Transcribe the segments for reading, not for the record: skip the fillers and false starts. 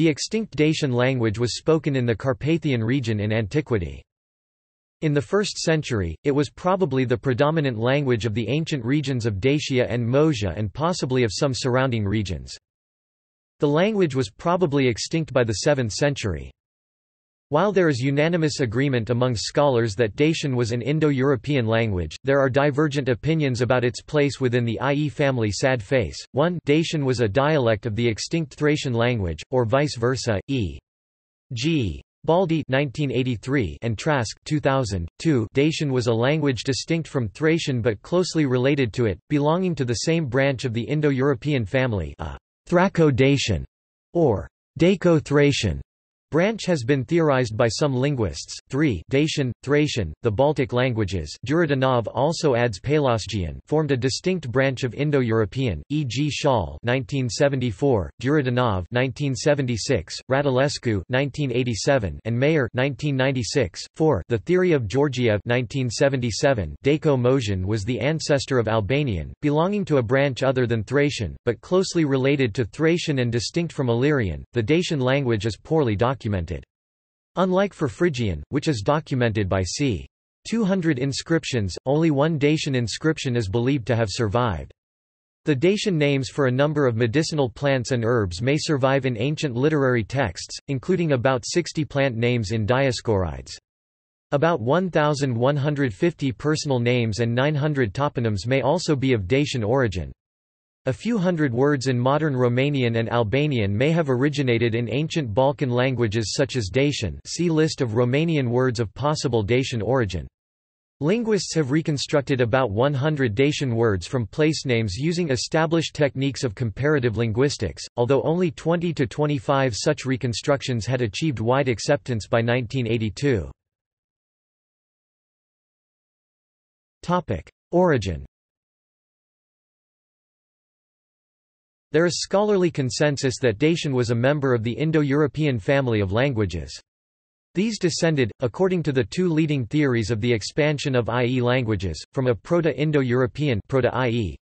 The extinct Dacian language was spoken in the Carpathian region in antiquity. In the 1st century, it was probably the predominant language of the ancient regions of Dacia and Moesia and possibly of some surrounding regions. The language was probably extinct by the 7th century. While there is unanimous agreement among scholars that Dacian was an Indo-European language, there are divergent opinions about its place within the IE family. Sad face. 1. Dacian was a dialect of the extinct Thracian language, or vice versa, e.g. Baldi (1983) and Trask (2002). Dacian was a language distinct from Thracian but closely related to it, belonging to the same branch of the Indo-European family, a Thraco-Dacian or Daco-Thracian. Branch has been theorized by some linguists. 3. Dacian, Thracian, the Baltic languages. Duridanov also adds Pelasgian formed a distinct branch of Indo-European, e.g. Schall (1974), Duridanov (1976), Radulescu (1987), and Mayer (1996). 4. The theory of Georgiev (1977). Daco-Moesian was the ancestor of Albanian, belonging to a branch other than Thracian, but closely related to Thracian and distinct from Illyrian. The Dacian language is poorly documented. Unlike for Phrygian, which is documented by c. 200 inscriptions, only one Dacian inscription is believed to have survived. The Dacian names for a number of medicinal plants and herbs may survive in ancient literary texts, including about 60 plant names in Dioscorides. About 1,150 personal names and 900 toponyms may also be of Dacian origin. A few hundred words in modern Romanian and Albanian may have originated in ancient Balkan languages such as Dacian. See list of Romanian words of possible Dacian origin. Linguists have reconstructed about 100 Dacian words from place names using established techniques of comparative linguistics, although only 20 to 25 such reconstructions had achieved wide acceptance by 1982. Topic: Origin. There is scholarly consensus that Dacian was a member of the Indo-European family of languages. These descended, according to the two leading theories of the expansion of IE languages, from a Proto-Indo-European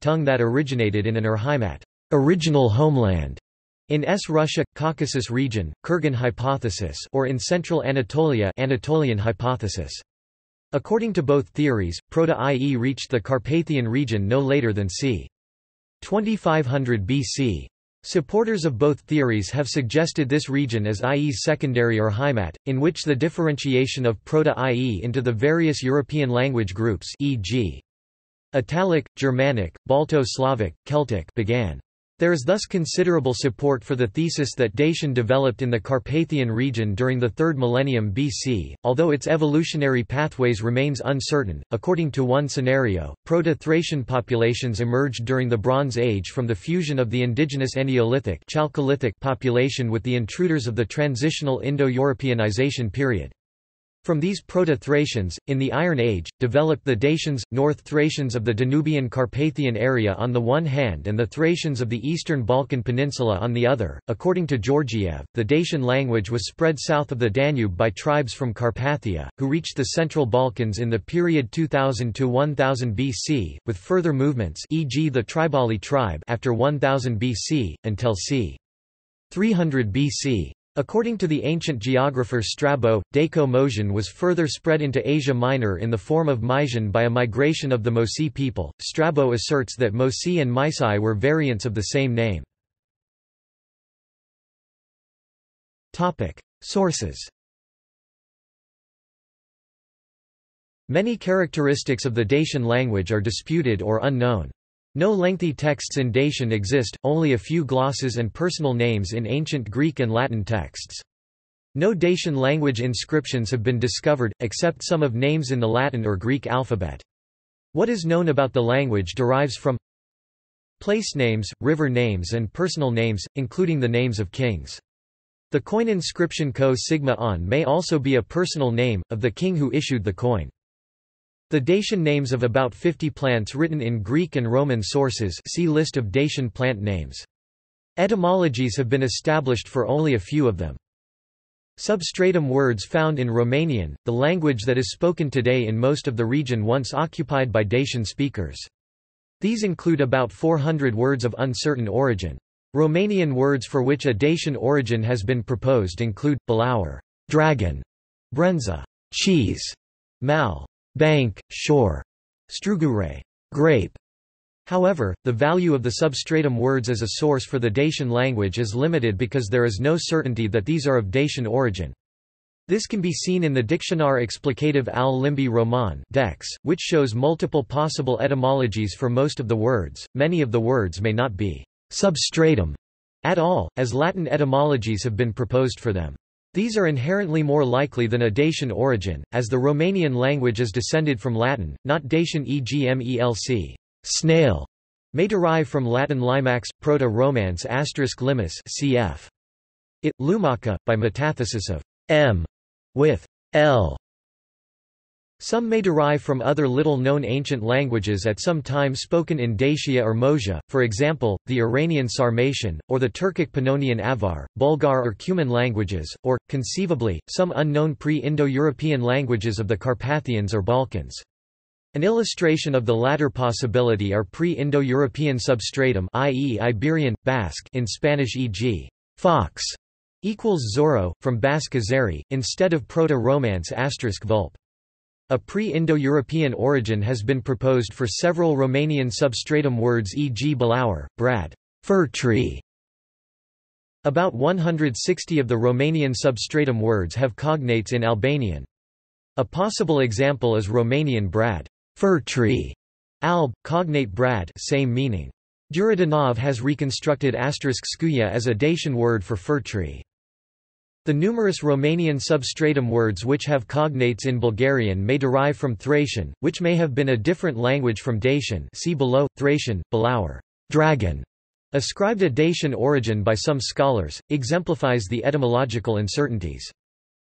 tongue that originated in an Urheimat original homeland in Russia, Caucasus region, Kurgan hypothesis, or in central Anatolia, Anatolian hypothesis. According to both theories, Proto-IE reached the Carpathian region no later than c. 2500 BC. Supporters of both theories have suggested this region as IE's secondary Urheimat, in which the differentiation of Proto-IE into the various European language groups, e.g. Italic, Germanic, Balto-Slavic, Celtic, began. There is thus considerable support for the thesis that Dacian developed in the Carpathian region during the 3rd millennium BC, although its evolutionary pathways remains uncertain. According to one scenario, Proto-Thracian populations emerged during the Bronze Age from the fusion of the indigenous Neolithic Chalcolithic population with the intruders of the transitional Indo-Europeanization period. From these Proto-Thracians, in the Iron Age, developed the Dacians, North Thracians of the Danubian-Carpathian area on the one hand and the Thracians of the Eastern Balkan Peninsula on the other. According to Georgiev, the Dacian language was spread south of the Danube by tribes from Carpathia, who reached the Central Balkans in the period 2000 to 1000 BC, with further movements, e.g. the Tribali tribe after 1000 BC, until c. 300 BC. According to the ancient geographer Strabo, Daco-Moesian was further spread into Asia Minor in the form of Mysian by a migration of the Mosi people. Strabo asserts that Mosi and Mysi were variants of the same name. Sources. Many characteristics of the Dacian language are disputed or unknown. No lengthy texts in Dacian exist, only a few glosses and personal names in ancient Greek and Latin texts. No Dacian language inscriptions have been discovered, except some of names in the Latin or Greek alphabet. What is known about the language derives from place names, river names and personal names, including the names of kings. The coin inscription Ko Sigma On may also be a personal name, of the king who issued the coin. The Dacian names of about 50 plants written in Greek and Roman sources. See list of Dacian plant names. Etymologies have been established for only a few of them. Substratum words found in Romanian, the language that is spoken today in most of the region once occupied by Dacian speakers. These include about 400 words of uncertain origin. Romanian words for which a Dacian origin has been proposed include balaur, dragon, brenza, cheese, mal, bank, shore, strugure, grape. However, the value of the substratum words as a source for the Dacian language is limited because there is no certainty that these are of Dacian origin. This can be seen in the Dictionnaire Explicative al Limbi Roman, which shows multiple possible etymologies for most of the words. Many of the words may not be substratum at all, as Latin etymologies have been proposed for them. These are inherently more likely than a Dacian origin, as the Romanian language is descended from Latin, not Dacian. E.g., melc. Snail may derive from Latin limax, Proto-Romance *limus cf. It, lumaca, by metathesis of m with l. Some may derive from other little-known ancient languages at some time spoken in Dacia or Moesia, for example, the Iranian Sarmatian, or the Turkic Pannonian Avar, Bulgar or Cuman languages, or, conceivably, some unknown pre-Indo-European languages of the Carpathians or Balkans. An illustration of the latter possibility are pre-Indo-European substratum, i.e. Iberian, Basque in Spanish, e.g. fox equals zorro, from Basque azeri, instead of Proto-Romance *vulp. A pre-Indo-European origin has been proposed for several Romanian substratum words, e.g. balaur, brad, fir tree. About 160 of the Romanian substratum words have cognates in Albanian. A possible example is Romanian brad, fir tree, alb, cognate brad, same meaning. Duridanov has reconstructed *scuia as a Dacian word for fir tree. The numerous Romanian substratum words which have cognates in Bulgarian may derive from Thracian, which may have been a different language from Dacian. See below. Thracian, balaur, dragon, ascribed a Dacian origin by some scholars, exemplifies the etymological uncertainties.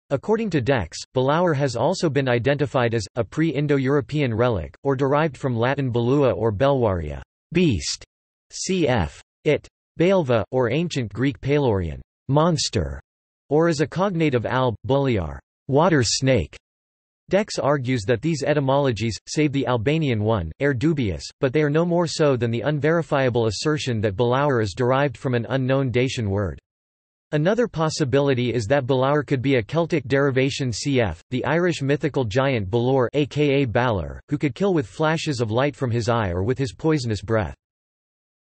According to Dex, balaur has also been identified as a pre-Indo-European relic, or derived from Latin belua or belwaria, beast, cf. It, baelva, or ancient Greek palorion, monster, or as a cognate of alb, buliar, water snake. Dex argues that these etymologies, save the Albanian one, are dubious, but they are no more so than the unverifiable assertion that balaur is derived from an unknown Dacian word. Another possibility is that balaur could be a Celtic derivation, cf. the Irish mythical giant Balor, aka Balor, who could kill with flashes of light from his eye or with his poisonous breath.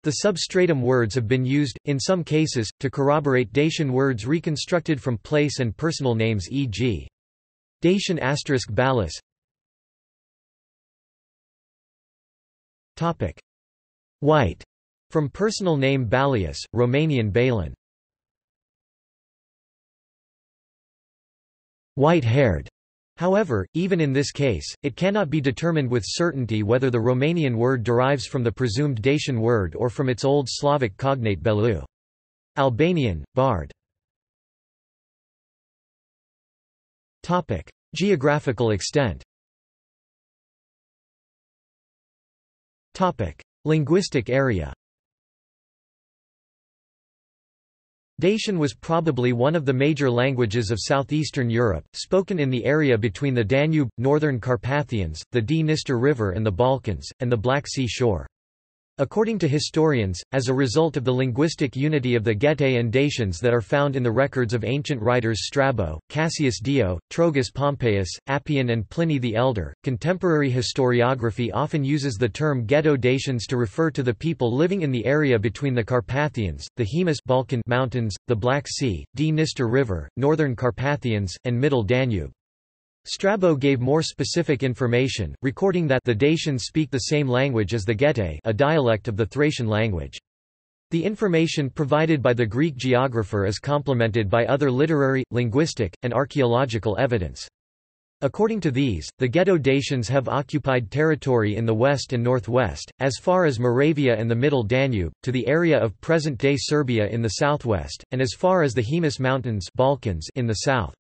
The substratum words have been used, in some cases, to corroborate Dacian words reconstructed from place and personal names, e.g. Dacian *balus. White, from personal name Balius, Romanian Balin. White-haired. However, even in this case, it cannot be determined with certainty whether the Romanian word derives from the presumed Dacian word or from its old Slavic cognate belu. Albanian, bard. Geographical extent. Linguistic area. Dacian was probably one of the major languages of southeastern Europe, spoken in the area between the Danube, northern Carpathians, the Dniester River and the Balkans, and the Black Sea shore. According to historians, as a result of the linguistic unity of the Getae and Dacians that are found in the records of ancient writers Strabo, Cassius Dio, Trogus Pompeius, Appian and Pliny the Elder, contemporary historiography often uses the term Geto-Dacians to refer to the people living in the area between the Carpathians, the Hemus Balkan Mountains, the Black Sea, Dniester River, northern Carpathians, and middle Danube. Strabo gave more specific information, recording that the Dacians speak the same language as the Getae, a dialect of the Thracian language. The information provided by the Greek geographer is complemented by other literary, linguistic, and archaeological evidence. According to these, the Geto-Dacians have occupied territory in the west and northwest, as far as Moravia and the middle Danube, to the area of present-day Serbia in the southwest, and as far as the Hemus Mountains, Balkans in the south.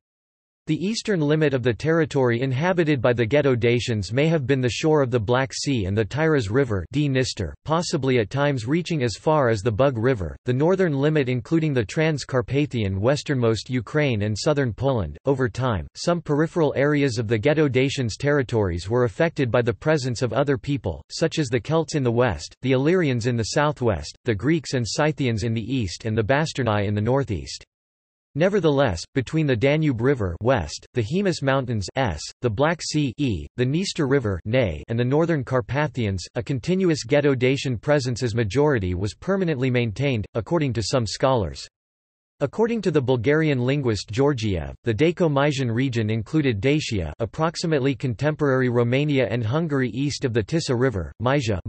The eastern limit of the territory inhabited by the Geto Dacians may have been the shore of the Black Sea and the Tiras River, possibly at times reaching as far as the Bug River, the northern limit including the Transcarpathian westernmost Ukraine and southern Poland. Over time, some peripheral areas of the Geto Dacians' territories were affected by the presence of other people, such as the Celts in the west, the Illyrians in the southwest, the Greeks and Scythians in the east, and the Bastarnae in the northeast. Nevertheless, between the Danube River west, the Hemus Mountains s, the Black Sea e, the Dniester River nay, and the northern Carpathians, a continuous Geto Dacian presence as majority was permanently maintained, according to some scholars. According to the Bulgarian linguist Georgiev, the Daco-Mysian region included Dacia, approximately contemporary Romania and Hungary east of the Tisa River, Mysia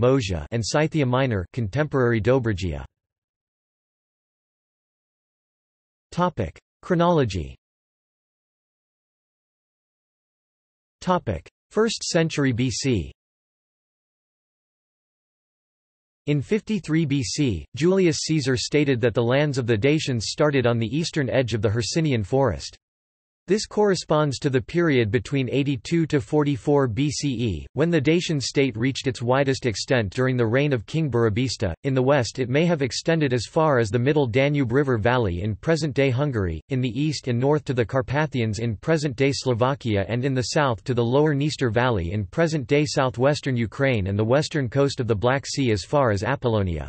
and Scythia Minor, contemporary Dobrugia. Topic: Chronology. 1st century BC. In 53 BC, Julius Caesar stated that the lands of the Dacians started on the eastern edge of the Hercynian forest. This corresponds to the period between 82 to 44 BCE, when the Dacian state reached its widest extent during the reign of King Burebista. In the west, it may have extended as far as the middle Danube River valley in present-day Hungary, in the east and north to the Carpathians in present-day Slovakia, and in the south to the lower Dniester valley in present-day southwestern Ukraine and the western coast of the Black Sea as far as Apollonia.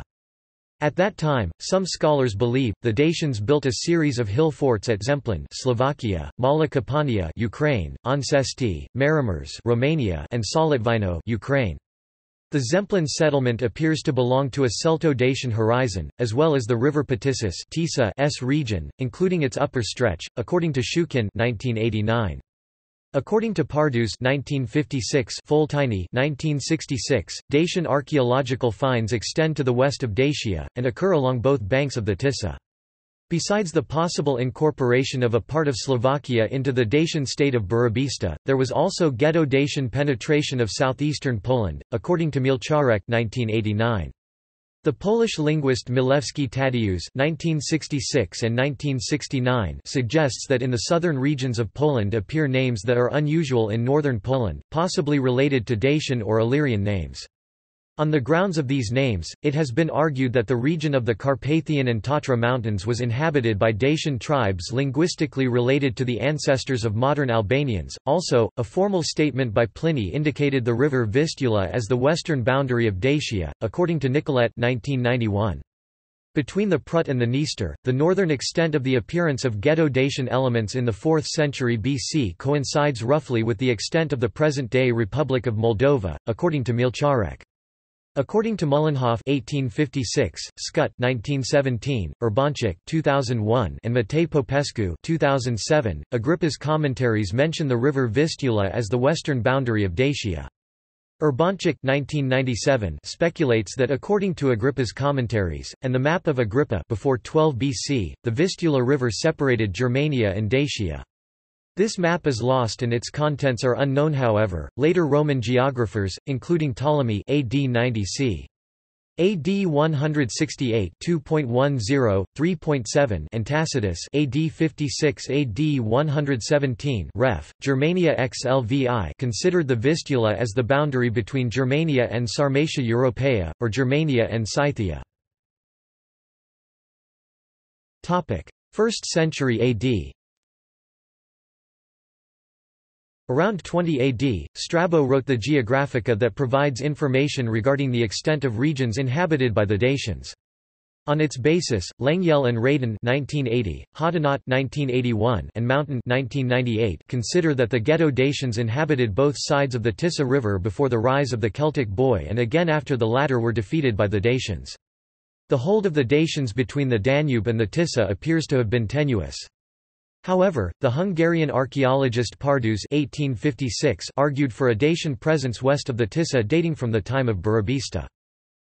At that time, some scholars believe the Dacians built a series of hill forts at Zemplin, Slovakia, Mala Campania, Ukraine, Ancesti, Marimers, Romania, and Solitvino, Ukraine. The Zemplin settlement appears to belong to a Celto-Dacian horizon, as well as the river Patisis s region, including its upper stretch, according to Shukin 1989. According to Pardus 1956, Foltini 1966, Dacian archaeological finds extend to the west of Dacia, and occur along both banks of the Tisa. Besides the possible incorporation of a part of Slovakia into the Dacian state of Burebista, there was also Geto-Dacian penetration of southeastern Poland, according to Mielczarek 1989. The Polish linguist Milewski Tadeusz (1966 and 1969) suggests that in the southern regions of Poland appear names that are unusual in northern Poland, possibly related to Dacian or Illyrian names. On the grounds of these names, it has been argued that the region of the Carpathian and Tatra Mountains was inhabited by Dacian tribes linguistically related to the ancestors of modern Albanians. Also, a formal statement by Pliny indicated the river Vistula as the western boundary of Dacia, according to Nicolet 1991. Between the Prut and the Dniester, the northern extent of the appearance of Geto-Dacian elements in the 4th century BC coincides roughly with the extent of the present-day Republic of Moldova, according to Mielczarek. According to Mullenhoff 1856, Scutt 1917, Urbanchik 2001, and Matei Popescu 2007, Agrippa's commentaries mention the river Vistula as the western boundary of Dacia. Urbanchik 1997 speculates that according to Agrippa's commentaries, and the map of Agrippa before 12 BC, the Vistula River separated Germania and Dacia. This map is lost and its contents are unknown. However, later Roman geographers, including Ptolemy AD 90 c. AD 168 2.10, 3.7 and Tacitus AD 56 AD 117 ref. Germania XLVI considered the Vistula as the boundary between Germania and Sarmatia Europaea, or Germania and Scythia. 1st century AD. Around 20 AD, Strabo wrote the Geographica that provides information regarding the extent of regions inhabited by the Dacians. On its basis, Lengyel and Radin 1980, Hoddinot 1981, and Mountain 1998 consider that the Geto Dacians inhabited both sides of the Tisa River before the rise of the Celtic Boii and again after the latter were defeated by the Dacians. The hold of the Dacians between the Danube and the Tisa appears to have been tenuous. However, the Hungarian archaeologist Pardus 1856 argued for a Dacian presence west of the Tisa dating from the time of Burebista.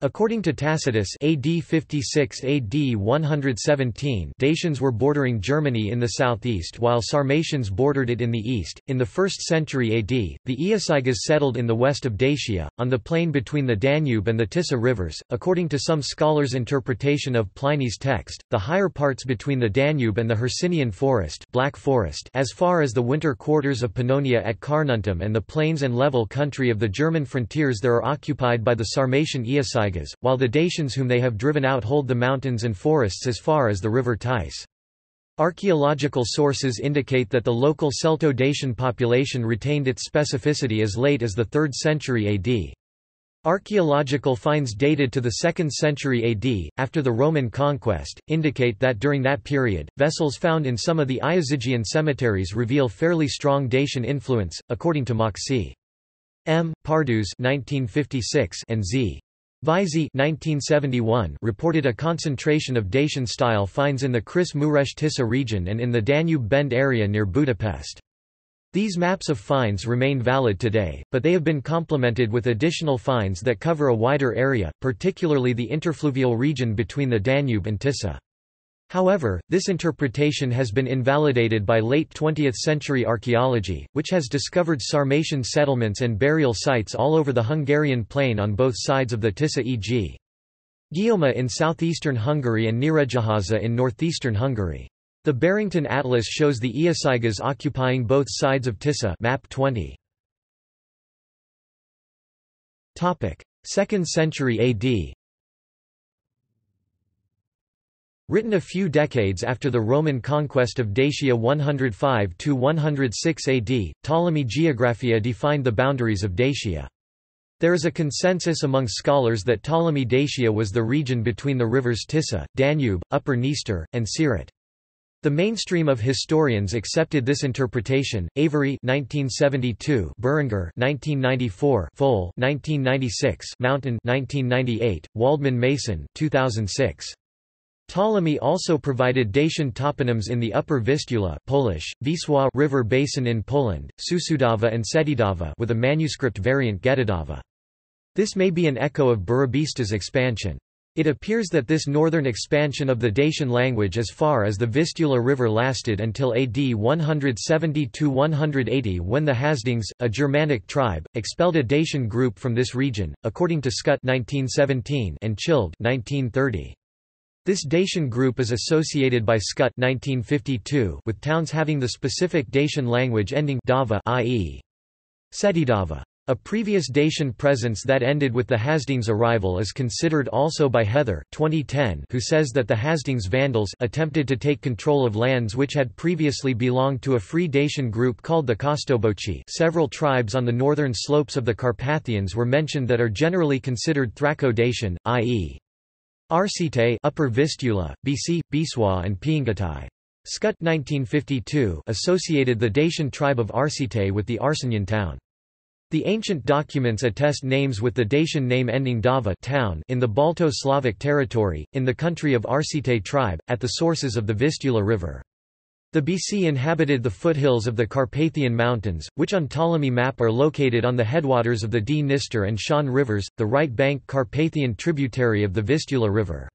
According to Tacitus AD 56 AD 117, Dacians were bordering Germany in the southeast while Sarmatians bordered it in the east. In the 1st century AD, the Iazyges settled in the west of Dacia, on the plain between the Danube and the Tisa rivers. According to some scholars' interpretation of Pliny's text, the higher parts between the Danube and the Hercynian forest, Black Forest, as far as the winter quarters of Pannonia at Carnuntum and the plains and level country of the German frontiers there are occupied by the Sarmatian Iazyges, while the Dacians whom they have driven out hold the mountains and forests as far as the river Tice. Archaeological sources indicate that the local Celto-Dacian population retained its specificity as late as the 3rd century AD. Archaeological finds dated to the 2nd century AD, after the Roman conquest, indicate that during that period, vessels found in some of the Iazygian cemeteries reveal fairly strong Dacian influence, according to Moxie M. Pardus and Z. Vizi 1971 reported a concentration of Dacian-style finds in the Kris-Muresh-Tisa region and in the Danube Bend area near Budapest. These maps of finds remain valid today, but they have been complemented with additional finds that cover a wider area, particularly the interfluvial region between the Danube and Tisa. However, this interpretation has been invalidated by late 20th century archaeology, which has discovered Sarmatian settlements and burial sites all over the Hungarian plain on both sides of the Tisa, e.g. Gyoma in southeastern Hungary and Nyíregyháza in northeastern Hungary. The Barrington Atlas shows the Iazyges occupying both sides of Tisa, map 20. 2nd century AD. Written a few decades after the Roman conquest of Dacia 105–106 AD, Ptolemy Geographia defined the boundaries of Dacia. There is a consensus among scholars that Ptolemy Dacia was the region between the rivers Tisa, Danube, Upper Dniester, and Siret. The mainstream of historians accepted this interpretation. Avery 1972, Berenger 1994, Fole 1996, Mountain 1998, Waldman Mason 2006. Ptolemy also provided Dacian toponyms in the Upper Vistula (Polish: Wisła) river basin in Poland, Susudawa and Sedidawa, with a manuscript variant Gedidawa. This may be an echo of Burebista's expansion. It appears that this northern expansion of the Dacian language as far as the Vistula River lasted until AD 170–180 when the Hasdings, a Germanic tribe, expelled a Dacian group from this region, according to Scutt 1917 and Child 1930. This Dacian group is associated by Scutt 1952 with towns having the specific Dacian language ending Dava, i.e. Sedidava. A previous Dacian presence that ended with the Hasdings' arrival is considered also by Heather 2010, who says that the Hasdings Vandals attempted to take control of lands which had previously belonged to a free Dacian group called the Kostobochi. Several tribes on the northern slopes of the Carpathians were mentioned that are generally considered Thraco-Dacian, i.e. Arcite, Upper Vistula, BC, Biswa and Piengatai. Scutt 1952 associated the Dacian tribe of Arcite with the Arsenian town. The ancient documents attest names with the Dacian name ending Dava town in the Balto-Slavic territory, in the country of Arcite tribe, at the sources of the Vistula River. The BC inhabited the foothills of the Carpathian Mountains, which on Ptolemy map are located on the headwaters of the Dniester and Shan rivers, the right bank Carpathian tributary of the Vistula River.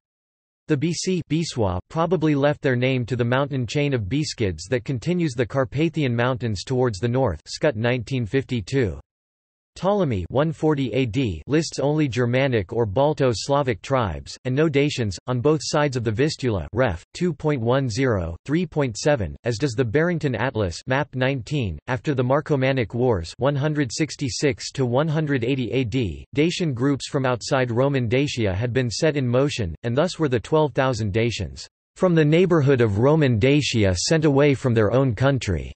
The BC Biswa probably left their name to the mountain chain of Beskids that continues the Carpathian Mountains towards the north. Scutt 1952. Ptolemy 140 AD lists only Germanic or Balto-Slavic tribes, and no Dacians, on both sides of the Vistula Ref. 2.10, 3.7, as does the Barrington Atlas Map 19. After the Marcomannic Wars 166–180 AD, Dacian groups from outside Roman Dacia had been set in motion, and thus were the 12,000 Dacians, from the neighborhood of Roman Dacia sent away from their own country.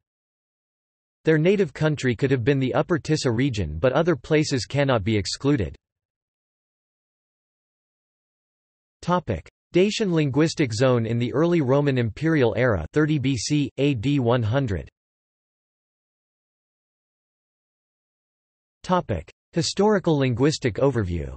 Their native country could have been the Upper Tisa region, but other places cannot be excluded. Dacian linguistic zone in the early Roman imperial era 30 BC, AD 100. Historical linguistic overview.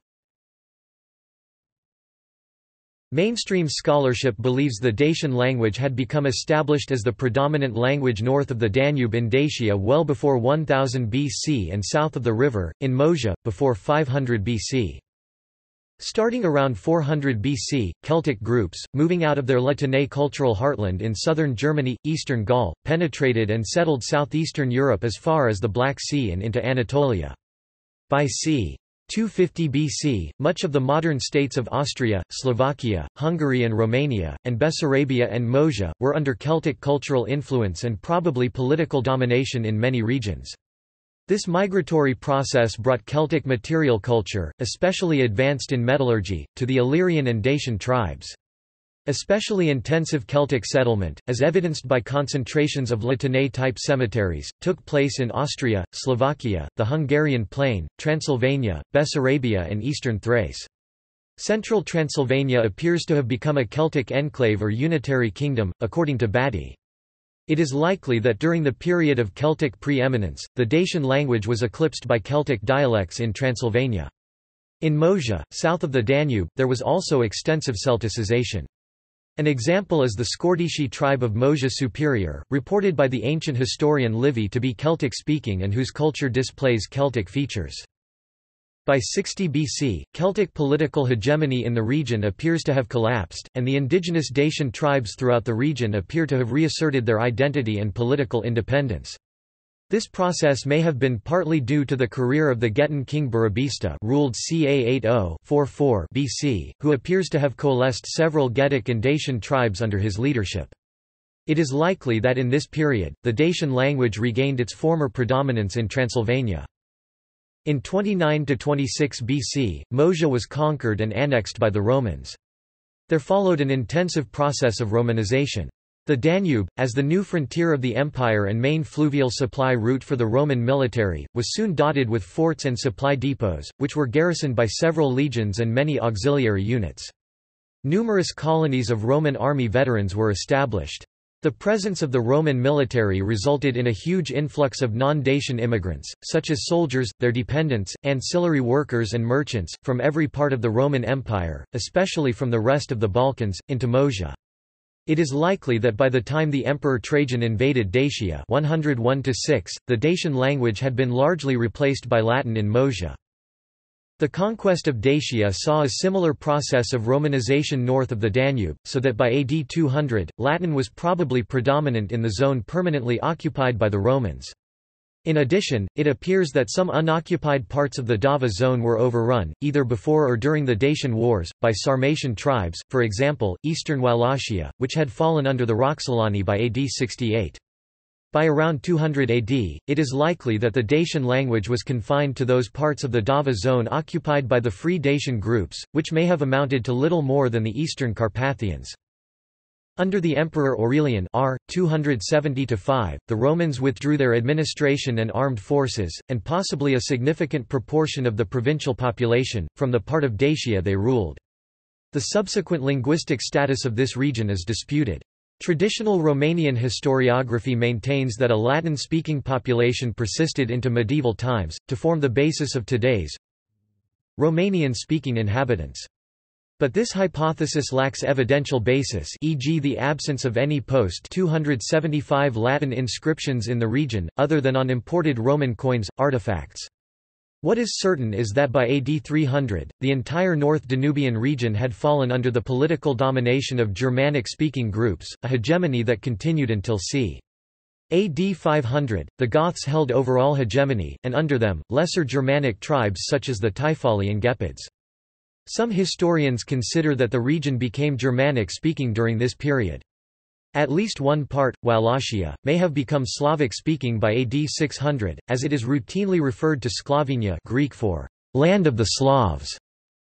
Mainstream scholarship believes the Dacian language had become established as the predominant language north of the Danube in Dacia well before 1000 BC and south of the river, in Moesia, before 500 BC. Starting around 400 BC, Celtic groups, moving out of their Latinae cultural heartland in southern Germany, eastern Gaul, penetrated and settled southeastern Europe as far as the Black Sea and into Anatolia. By c. 250 BC, much of the modern states of Austria, Slovakia, Hungary and Romania, and Bessarabia and Moesia, were under Celtic cultural influence and probably political domination in many regions. This migratory process brought Celtic material culture, especially advanced in metallurgy, to the Illyrian and Dacian tribes. Especially intensive Celtic settlement, as evidenced by concentrations of Latinae-type cemeteries, took place in Austria, Slovakia, the Hungarian plain, Transylvania, Bessarabia and eastern Thrace. Central Transylvania appears to have become a Celtic enclave or unitary kingdom, according to Batty. It is likely that during the period of Celtic preeminence, the Dacian language was eclipsed by Celtic dialects in Transylvania. In Moesia, south of the Danube, there was also extensive Celticization. An example is the Scordisci tribe of Moesia Superior, reported by the ancient historian Livy to be Celtic-speaking and whose culture displays Celtic features. By 60 BC, Celtic political hegemony in the region appears to have collapsed, and the indigenous Dacian tribes throughout the region appear to have reasserted their identity and political independence. This process may have been partly due to the career of the Getan king Burebista, ruled ca. 80-44 BC, who appears to have coalesced several Getic and Dacian tribes under his leadership. It is likely that in this period, the Dacian language regained its former predominance in Transylvania. In 29–26 BC, Moesia was conquered and annexed by the Romans. There followed an intensive process of Romanization. The Danube, as the new frontier of the empire and main fluvial supply route for the Roman military, was soon dotted with forts and supply depots, which were garrisoned by several legions and many auxiliary units. Numerous colonies of Roman army veterans were established. The presence of the Roman military resulted in a huge influx of non-Dacian immigrants, such as soldiers, their dependents, ancillary workers and merchants, from every part of the Roman Empire, especially from the rest of the Balkans, into Moesia. It is likely that by the time the Emperor Trajan invaded Dacia 101–6, the Dacian language had been largely replaced by Latin in Moesia. The conquest of Dacia saw a similar process of Romanization north of the Danube, so that by AD 200, Latin was probably predominant in the zone permanently occupied by the Romans. In addition, it appears that some unoccupied parts of the Dava zone were overrun, either before or during the Dacian Wars, by Sarmatian tribes, for example, eastern Wallachia, which had fallen under the Roxolani by AD 68. By around 200 AD, it is likely that the Dacian language was confined to those parts of the Dava zone occupied by the Free Dacian groups, which may have amounted to little more than the eastern Carpathians. Under the Emperor Aurelian R. 270–5, the Romans withdrew their administration and armed forces, and possibly a significant proportion of the provincial population, from the part of Dacia they ruled. The subsequent linguistic status of this region is disputed. Traditional Romanian historiography maintains that a Latin-speaking population persisted into medieval times, to form the basis of today's Romanian-speaking inhabitants. But this hypothesis lacks evidential basis, e.g. the absence of any post-275 Latin inscriptions in the region, other than on imported Roman coins, artifacts. What is certain is that by AD 300, the entire North Danubian region had fallen under the political domination of Germanic-speaking groups, a hegemony that continued until c. AD 500, the Goths held overall hegemony, and under them, lesser Germanic tribes such as the Typhali and Gepids. Some historians consider that the region became Germanic-speaking during this period. At least one part, Wallachia, may have become Slavic-speaking by AD 600, as it is routinely referred to Sclavinia, Greek for "land of the Slavs,"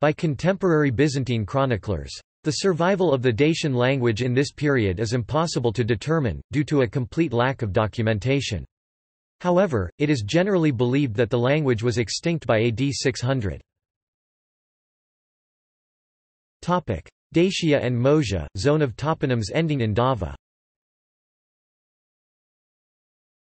by contemporary Byzantine chroniclers. The survival of the Dacian language in this period is impossible to determine, due to a complete lack of documentation. However, it is generally believed that the language was extinct by AD 600. Dacia and Moesia, zone of toponyms ending in Dava.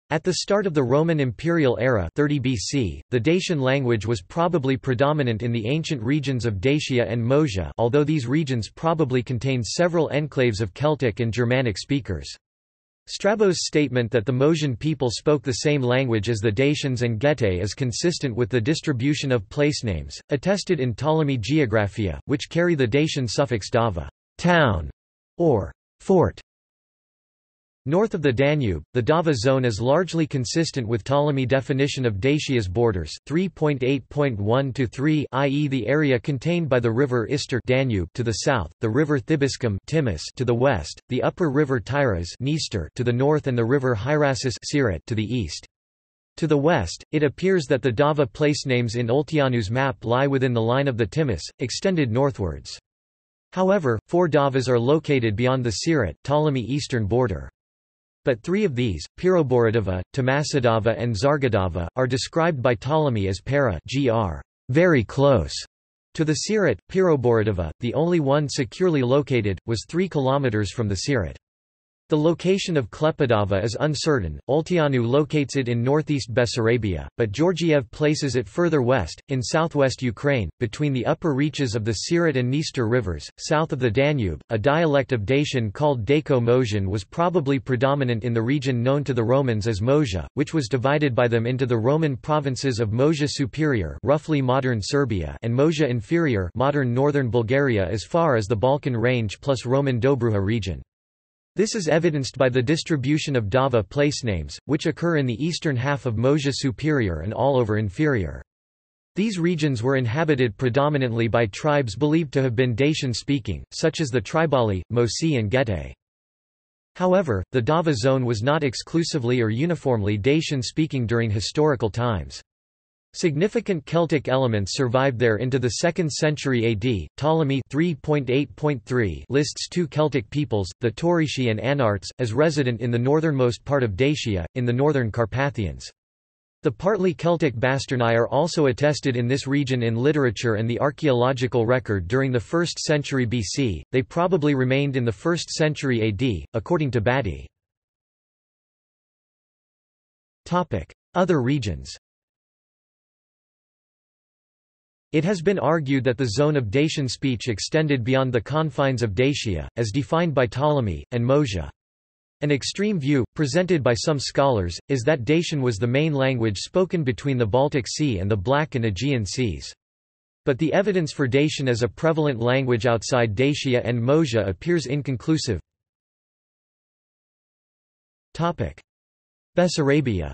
At the start of the Roman imperial era 30 BC, the Dacian language was probably predominant in the ancient regions of Dacia and Moesia, although these regions probably contained several enclaves of Celtic and Germanic speakers. Strabo's statement that the Mosgian people spoke the same language as the Dacians and Getae is consistent with the distribution of placenames, attested in Ptolemy Geographia, which carry the Dacian suffix dava, town, or fort. North of the Danube, the Dava zone is largely consistent with Ptolemy's definition of Dacia's borders, 3.8.1 to 3, i.e. the area contained by the river Ister Danube to the south, the river Thibiscum Timis to the west, the upper river Tiras Dniester to the north, and the river Hierasus Siret to the east. To the west, it appears that the Dava placenames in Olteanu's map lie within the line of the Timis, extended northwards. However, four Davas are located beyond the Siret, Ptolemy's eastern border. But three of these, Pyroborodava, Tomasidava and Zargadava, are described by Ptolemy as para gr, very close, to the Siret. Pyroborodava, the only one securely located, was 3 km from the Siret. The location of Klepadava is uncertain. Olteanu locates it in northeast Bessarabia, but Georgiev places it further west, in southwest Ukraine, between the upper reaches of the Siret and Dniester rivers, south of the Danube. A dialect of Dacian called Daco-Mosgian was probably predominant in the region known to the Romans as Moesia, which was divided by them into the Roman provinces of Moesia Superior, roughly modern Serbia, and Moesia Inferior, modern northern Bulgaria, as far as the Balkan Range plus Roman Dobruja region. This is evidenced by the distribution of Dava placenames, which occur in the eastern half of Moesia Superior and all over Inferior. These regions were inhabited predominantly by tribes believed to have been Dacian-speaking, such as the Tribali, Mosi and Getae. However, the Dava zone was not exclusively or uniformly Dacian-speaking during historical times. Significant Celtic elements survived there into the 2nd century AD. Ptolemy 3.8.3 lists 2 Celtic peoples, the Taurici and Anarts, as resident in the northernmost part of Dacia, in the northern Carpathians. The partly Celtic Bastarnae are also attested in this region in literature and the archaeological record during the 1st century BC. They probably remained in the 1st century AD, according to Batty. Other regions. It has been argued that the zone of Dacian speech extended beyond the confines of Dacia, as defined by Ptolemy, and Moesia. An extreme view, presented by some scholars, is that Dacian was the main language spoken between the Baltic Sea and the Black and Aegean Seas. But the evidence for Dacian as a prevalent language outside Dacia and Moesia appears inconclusive. Bessarabia.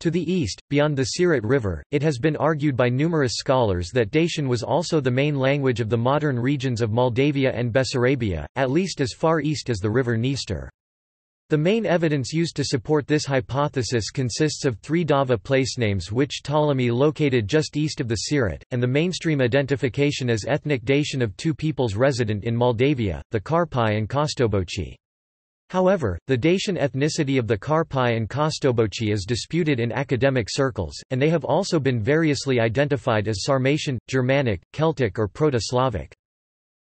To the east, beyond the Siret River, it has been argued by numerous scholars that Dacian was also the main language of the modern regions of Moldavia and Bessarabia, at least as far east as the river Dniester. The main evidence used to support this hypothesis consists of 3 Dava placenames which Ptolemy located just east of the Siret, and the mainstream identification as ethnic Dacian of 2 peoples resident in Moldavia, the Carpi and Kostoboci. However, the Dacian ethnicity of the Carpi and Kostoboci is disputed in academic circles, and they have also been variously identified as Sarmatian, Germanic, Celtic or Proto-Slavic.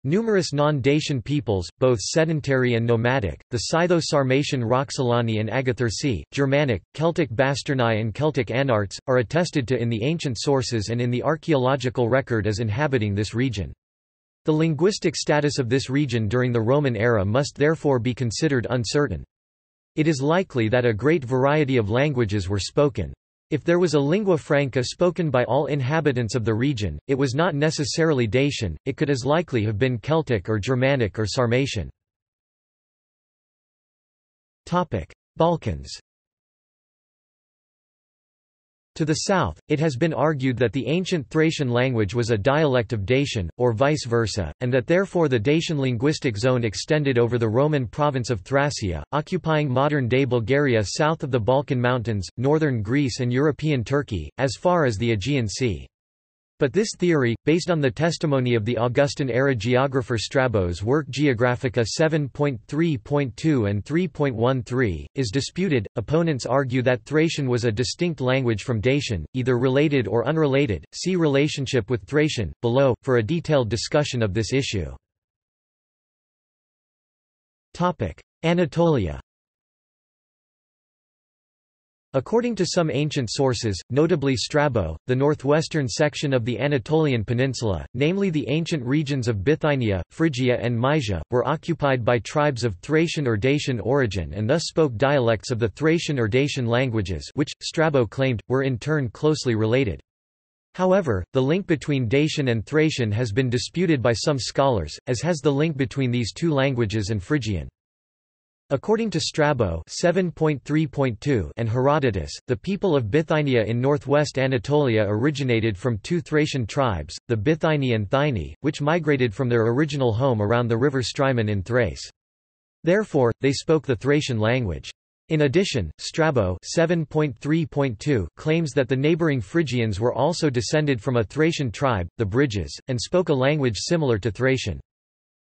Numerous non-Dacian peoples, both sedentary and nomadic, the Scytho-Sarmatian Roxolani and Agathyrsi, Germanic, Celtic Bastarnae and Celtic Anarts, are attested to in the ancient sources and in the archaeological record as inhabiting this region. The linguistic status of this region during the Roman era must therefore be considered uncertain. It is likely that a great variety of languages were spoken. If there was a lingua franca spoken by all inhabitants of the region, it was not necessarily Dacian, it could as likely have been Celtic or Germanic or Sarmatian. Balkans. To the south, it has been argued that the ancient Thracian language was a dialect of Dacian, or vice versa, and that therefore the Dacian linguistic zone extended over the Roman province of Thracia, occupying modern-day Bulgaria south of the Balkan Mountains, northern Greece and European Turkey, as far as the Aegean Sea. But this theory, based on the testimony of the Augustan-era geographer Strabo's work Geographica 7.3.2 and 3.13, is disputed. Opponents argue that Thracian was a distinct language from Dacian, either related or unrelated. See relationship with Thracian, below, for a detailed discussion of this issue. Anatolia. According to some ancient sources, notably Strabo, the northwestern section of the Anatolian peninsula, namely the ancient regions of Bithynia, Phrygia and Mysia, were occupied by tribes of Thracian or Dacian origin and thus spoke dialects of the Thracian or Dacian languages which, Strabo claimed, were in turn closely related. However, the link between Dacian and Thracian has been disputed by some scholars, as has the link between these two languages and Phrygian. According to Strabo and Herodotus, the people of Bithynia in northwest Anatolia originated from two Thracian tribes, the Bithyni and Thyni, which migrated from their original home around the river Strymon in Thrace. Therefore, they spoke the Thracian language. In addition, Strabo claims that the neighboring Phrygians were also descended from a Thracian tribe, the Bryges, and spoke a language similar to Thracian.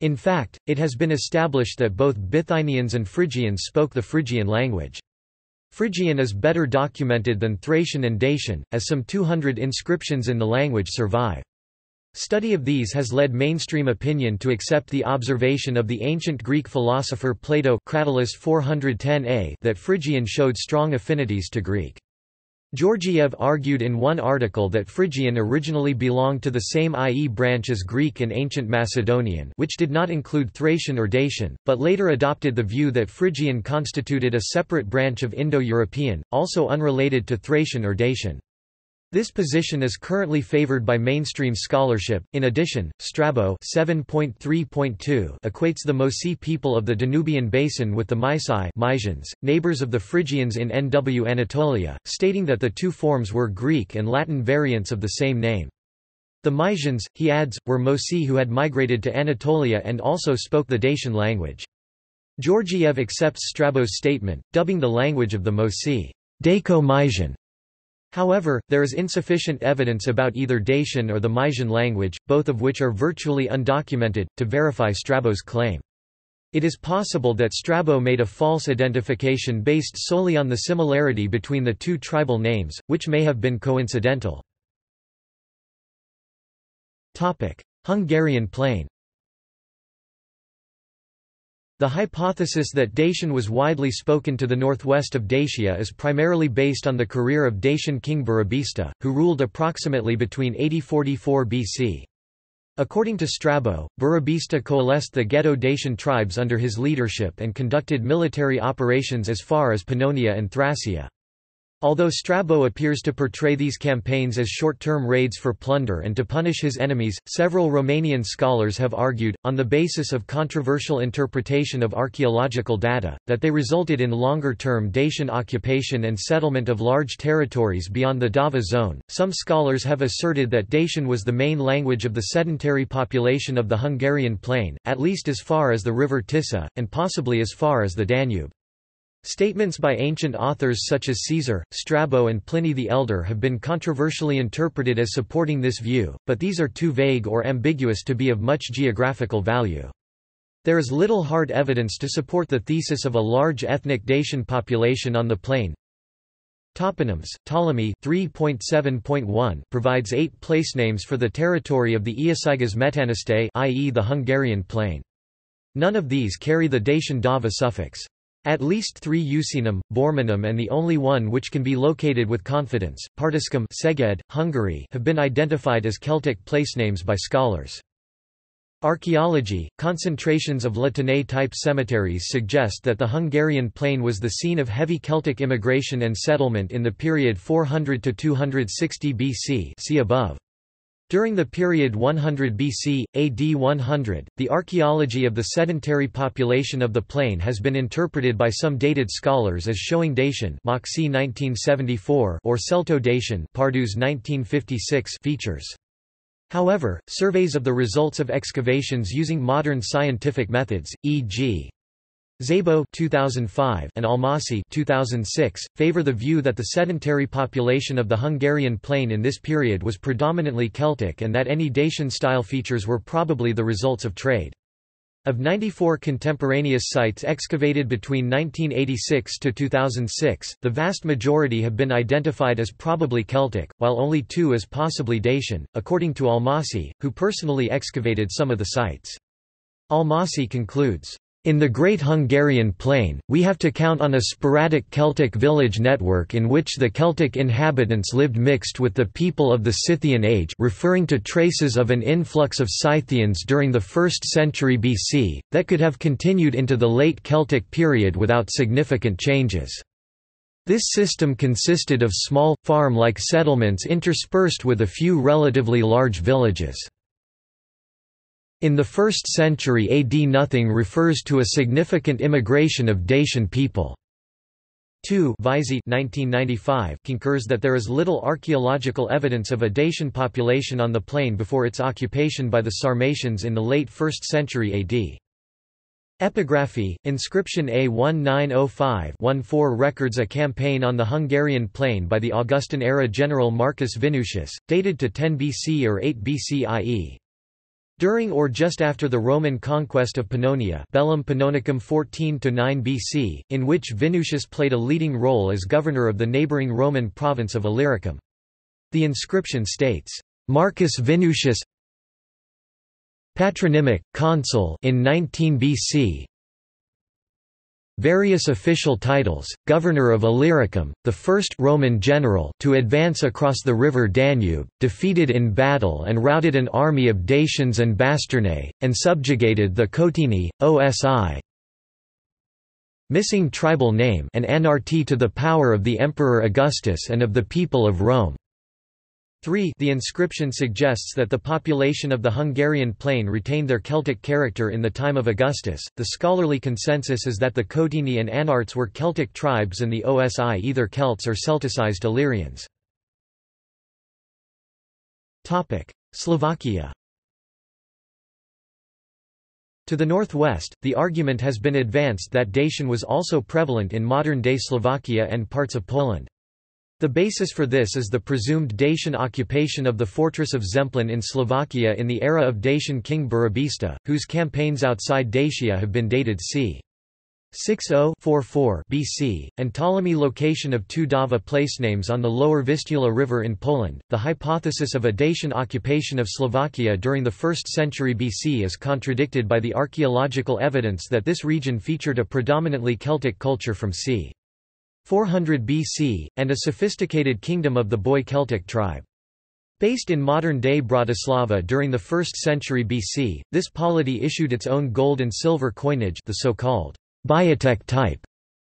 In fact, it has been established that both Bithynians and Phrygians spoke the Phrygian language. Phrygian is better documented than Thracian and Dacian, as some 200 inscriptions in the language survive. Study of these has led mainstream opinion to accept the observation of the ancient Greek philosopher Plato that Phrygian showed strong affinities to Greek. Georgiev argued in one article that Phrygian originally belonged to the same IE branch as Greek and Ancient Macedonian, which did not include Thracian or Dacian, but later adopted the view that Phrygian constituted a separate branch of Indo-European, also unrelated to Thracian or Dacian. This position is currently favored by mainstream scholarship. In addition, Strabo equates the Mosi people of the Danubian basin with the Mysians, neighbors of the Phrygians in NW Anatolia, stating that the two forms were Greek and Latin variants of the same name. The Mysians, he adds, were Mosi who had migrated to Anatolia and also spoke the Dacian language. Georgiev accepts Strabo's statement, dubbing the language of the Mosi Daco-Mysian. However, there is insufficient evidence about either Dacian or the Mysian language, both of which are virtually undocumented, to verify Strabo's claim. It is possible that Strabo made a false identification based solely on the similarity between the two tribal names, which may have been coincidental. Hungarian plain. The hypothesis that Dacian was widely spoken to the northwest of Dacia is primarily based on the career of Dacian king Burebista, who ruled approximately between 80–44 BC. According to Strabo, Burebista coalesced the Geto-Dacian tribes under his leadership and conducted military operations as far as Pannonia and Thracia. Although Strabo appears to portray these campaigns as short-term raids for plunder and to punish his enemies, several Romanian scholars have argued, on the basis of controversial interpretation of archaeological data, that they resulted in longer-term Dacian occupation and settlement of large territories beyond the Dava zone. Some scholars have asserted that Dacian was the main language of the sedentary population of the Hungarian plain, at least as far as the river Tisa, and possibly as far as the Danube. Statements by ancient authors such as Caesar, Strabo and Pliny the Elder have been controversially interpreted as supporting this view, but these are too vague or ambiguous to be of much geographical value. There is little hard evidence to support the thesis of a large ethnic Dacian population on the plain. Toponyms. Ptolemy 3.7.1 provides 8 placenames for the territory of the Iasyges Metanistae, i.e. the Hungarian plain. None of these carry the Dacian Dava suffix. At least 3 Eusenum, Borminum and the only one which can be located with confidence, Partiscum, Szeged, Hungary, have been identified as Celtic placenames by scholars. Archaeology. Concentrations of Latinae-type cemeteries suggest that the Hungarian plain was the scene of heavy Celtic immigration and settlement in the period 400–260 BC, see above. During the period 100 BC, AD 100, the archaeology of the sedentary population of the plain has been interpreted by some dated scholars as showing Dacian Moxie 1974 or Celto-Dacian Pardus 1956 features. However, surveys of the results of excavations using modern scientific methods, e.g. Szabo 2005 and Almasi 2006, favor the view that the sedentary population of the Hungarian plain in this period was predominantly Celtic and that any Dacian-style features were probably the results of trade. Of 94 contemporaneous sites excavated between 1986 to 2006, the vast majority have been identified as probably Celtic, while only 2 as possibly Dacian, according to Almasi, who personally excavated some of the sites. Almasi concludes, In the Great Hungarian Plain, we have to count on a sporadic Celtic village network in which the Celtic inhabitants lived mixed with the people of the Scythian Age, referring to traces of an influx of Scythians during the 1st century BC, that could have continued into the late Celtic period without significant changes. This system consisted of small, farm-like settlements interspersed with a few relatively large villages. In the 1st century AD, nothing refers to a significant immigration of Dacian people. 2. Vizey concurs that there is little archaeological evidence of a Dacian population on the plain before its occupation by the Sarmatians in the late 1st century AD. Epigraphy, inscription A1905-14 records a campaign on the Hungarian plain by the Augustan-era general Marcus Vinicius, dated to 10 BC or 8 BCIE. During or just after the Roman conquest of Pannonia, Bellum Pannonicum 14–9 BC, in which Vinicius played a leading role as governor of the neighboring Roman province of Illyricum. The inscription states, "Marcus Vinicius patronymic, consul in 19 BC, various official titles, governor of Illyricum, the first Roman general to advance across the river Danube, defeated in battle and routed an army of Dacians and Bastarnae, and subjugated the Cotini, Osi missing tribal name and anarchy to the power of the Emperor Augustus and of the people of Rome." 3. The inscription suggests that the population of the Hungarian plain retained their Celtic character in the time of Augustus. The scholarly consensus is that the Cotini and Anarts were Celtic tribes and the Osi either Celts or Celticized Illyrians. Topic: Slovakia. To the northwest, the argument has been advanced that Dacian was also prevalent in modern-day Slovakia and parts of Poland. The basis for this is the presumed Dacian occupation of the fortress of Zemplín in Slovakia in the era of Dacian king Burebista, whose campaigns outside Dacia have been dated c. 6044 BC, and Ptolemy location of two Dava placenames on the lower Vistula River in Poland. The hypothesis of a Dacian occupation of Slovakia during the 1st century BC is contradicted by the archaeological evidence that this region featured a predominantly Celtic culture from c. 400 BC, and a sophisticated kingdom of the Boii Celtic tribe. Based in modern-day Bratislava during the 1st century BC, this polity issued its own gold and silver coinage, the so-called Biotec-type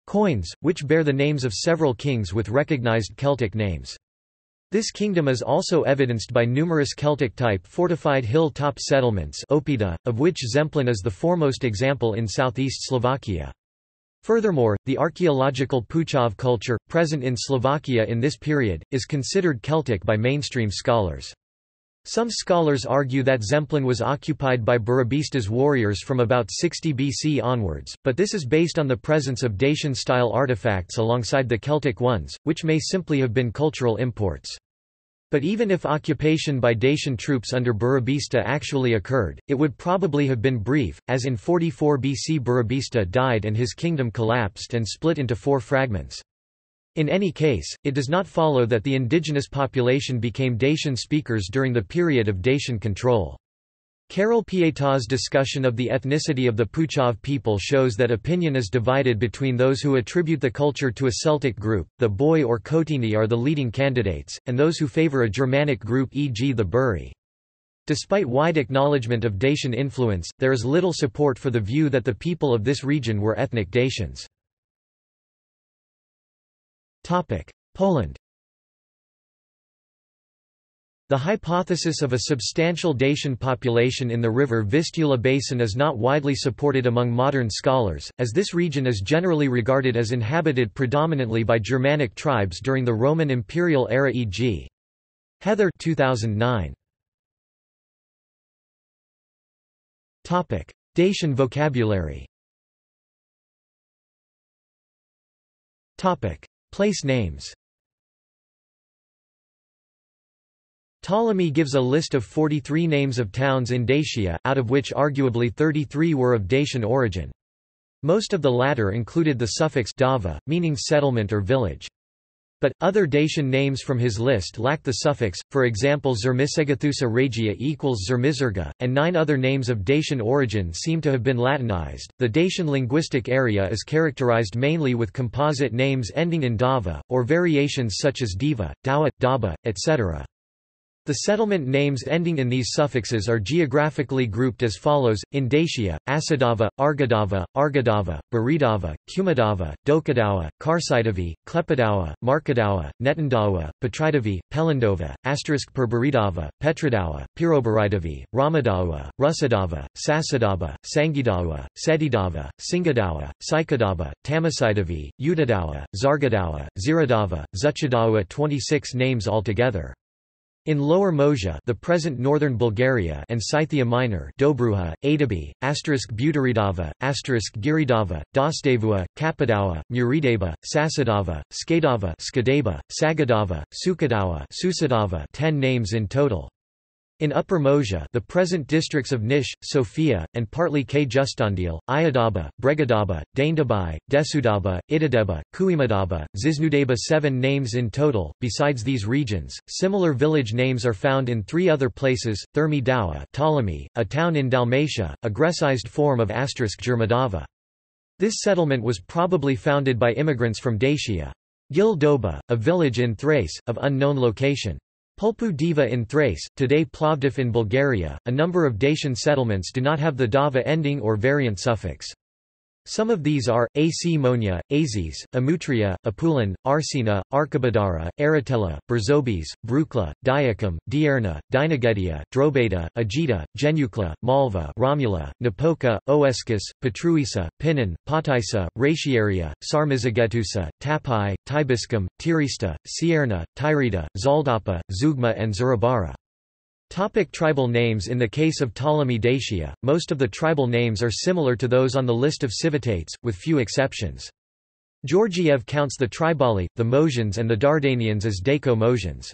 coins, which bear the names of several kings with recognized Celtic names. This kingdom is also evidenced by numerous Celtic-type fortified hill-top settlements, Opita, of which Zemplín is the foremost example in southeast Slovakia. Furthermore, the archaeological Puchov culture, present in Slovakia in this period, is considered Celtic by mainstream scholars. Some scholars argue that Zemplín was occupied by Burebista's warriors from about 60 BC onwards, but this is based on the presence of Dacian-style artifacts alongside the Celtic ones, which may simply have been cultural imports. But even if occupation by Dacian troops under Burebista actually occurred, it would probably have been brief, as in 44 BC Burebista died and his kingdom collapsed and split into four fragments. In any case, it does not follow that the indigenous population became Dacian speakers during the period of Dacian control. Karol Pietà's discussion of the ethnicity of the Puchov people shows that opinion is divided between those who attribute the culture to a Celtic group, the Boii or Cotini are the leading candidates, and those who favor a Germanic group, e.g. the Buri. Despite wide acknowledgement of Dacian influence, there is little support for the view that the people of this region were ethnic Dacians. Poland. The hypothesis of a substantial Dacian population in the river Vistula basin is not widely supported among modern scholars, as this region is generally regarded as inhabited predominantly by Germanic tribes during the Roman imperial era, e.g. Heather 2009. Topic: Dacian vocabulary. Topic: Place names. Ptolemy gives a list of 43 names of towns in Dacia, out of which arguably 33 were of Dacian origin. Most of the latter included the suffix -dava, meaning settlement or village. But, other Dacian names from his list lack the suffix, for example Zermisegathusa regia equals Zermiserga, and 9 other names of Dacian origin seem to have been Latinized. The Dacian linguistic area is characterized mainly with composite names ending in dava, or variations such as diva, dawa, daba, etc. The settlement names ending in these suffixes are geographically grouped as follows, in Dacia, Asadava, Argadava, Argadava, Buridava, Kumadava, Dokadawa, Karsidavi, Klepadawa, Markadawa, Netandawa, Petridavi, Pelindova, Perburidava, Petradawa, Piroburidavi, Ramadawa, Rusadava, Sasadava, Sangidawa, Sedidava, Singadawa, Sikadava, Tamasidavi, Udadawa, Zargadawa, Ziradava, Zuchadawa 26 names altogether. In Lower Moesia, the present northern Bulgaria, and Scythia Minor, Dobruja, Adabi, Buteridava, Giridava, Dostevua, Kapadawa, Muridava, Sasadava, Skadava, Sagadava, Sukadawa, Susadava, 10 names in total. In Upper Moesia, the present districts of Nish, Sofia, and partly K. Justandil, Iadaba, Bregadaba, Daindabai, Desudaba, Idadeba, Kuimadaba, Ziznudaba 7 names in total. Besides these regions, similar village names are found in 3 other places, Thermi Dawa, Ptolemy, a town in Dalmatia, a Grecized form of Germadava. This settlement was probably founded by immigrants from Dacia. Gil Doba, a village in Thrace, of unknown location. Pulpu Diva in Thrace, today Plovdiv in Bulgaria. A number of Dacian settlements do not have the dava ending or variant suffix. Some of these are, A.C. Monia, Azis, Amutria, Apulin, Arsina, Arkabadara, Aratella, Berzobes, Brukla, Diacum, Dierna, Dinagedia, Drobeda, Agita, Genukla, Malva, Romula, Napoca, Oescus, Petruisa, Pinon, Patisa, Ratiaria, Sarmizagetusa, Tapai, Tibiscum, Tirista, Sierna, Tirida, Zaldapa, Zugma, and Zurabara. Topic tribal names. In the case of Ptolemy Dacia, most of the tribal names are similar to those on the list of civitates, with few exceptions. Georgiev counts the Tribali, the Moesians and the Dardanians as Daco-Moesians.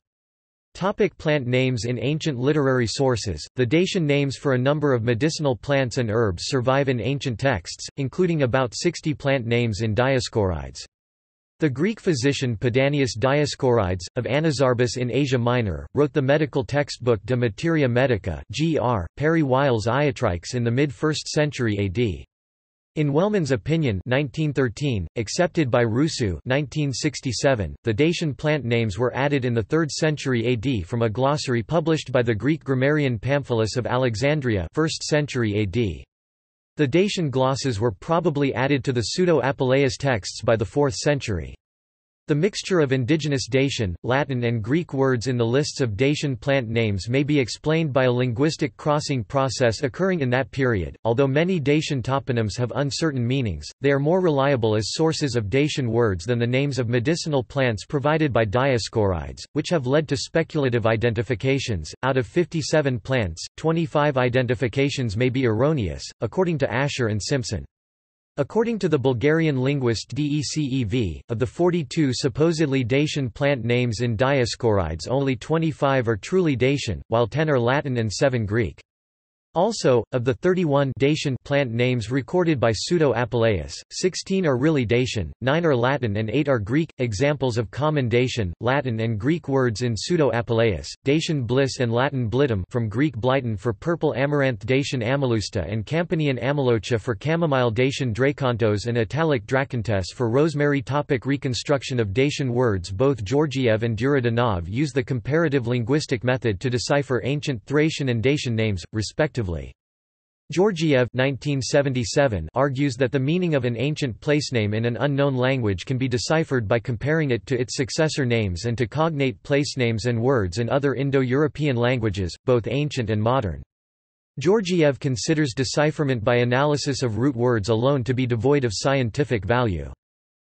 Topic plant names. In ancient literary sources, the Dacian names for a number of medicinal plants and herbs survive in ancient texts, including about 60 plant names in Dioscorides. The Greek physician Pedanius Dioscorides, of Anazarbus in Asia Minor, wrote the medical textbook De Materia Medica Gr. Peri Wiles Iatrix in the mid-1st century AD. In Wellman's opinion 1913, accepted by Rousseau 1967, the Dacian plant names were added in the 3rd century AD from a glossary published by the Greek grammarian Pamphilus of Alexandria 1st century AD. The Dacian glosses were probably added to the Pseudo-Apuleius texts by the 4th century. The mixture of indigenous Dacian, Latin and Greek words in the lists of Dacian plant names may be explained by a linguistic crossing process occurring in that period. Although many Dacian toponyms have uncertain meanings, they are more reliable as sources of Dacian words than the names of medicinal plants provided by Dioscorides, which have led to speculative identifications. Out of 57 plants, 25 identifications may be erroneous, according to Asher and Simpson. According to the Bulgarian linguist Decev, of the 42 supposedly Dacian plant names in Dioscorides, only 25 are truly Dacian, while 10 are Latin and 7 Greek. Also, of the 31 Dacian plant names recorded by Pseudo-Apuleius, 16 are really Dacian, 9 are Latin and 8 are Greek. Examples of common Dacian, Latin and Greek words in Pseudo-Apuleius, Dacian bliss and Latin blitum from Greek bliton for purple amaranth, Dacian amalusta and Campanian amalocha for chamomile, Dacian dracontos and Italic dracontes for rosemary. Topic reconstruction of Dacian words. Both Georgiev and Duridanov use the comparative linguistic method to decipher ancient Thracian and Dacian names, respectively. Georgiev 1977 argues that the meaning of an ancient placename in an unknown language can be deciphered by comparing it to its successor names and to cognate placenames and words in other Indo-European languages, both ancient and modern. Georgiev considers decipherment by analysis of root words alone to be devoid of scientific value.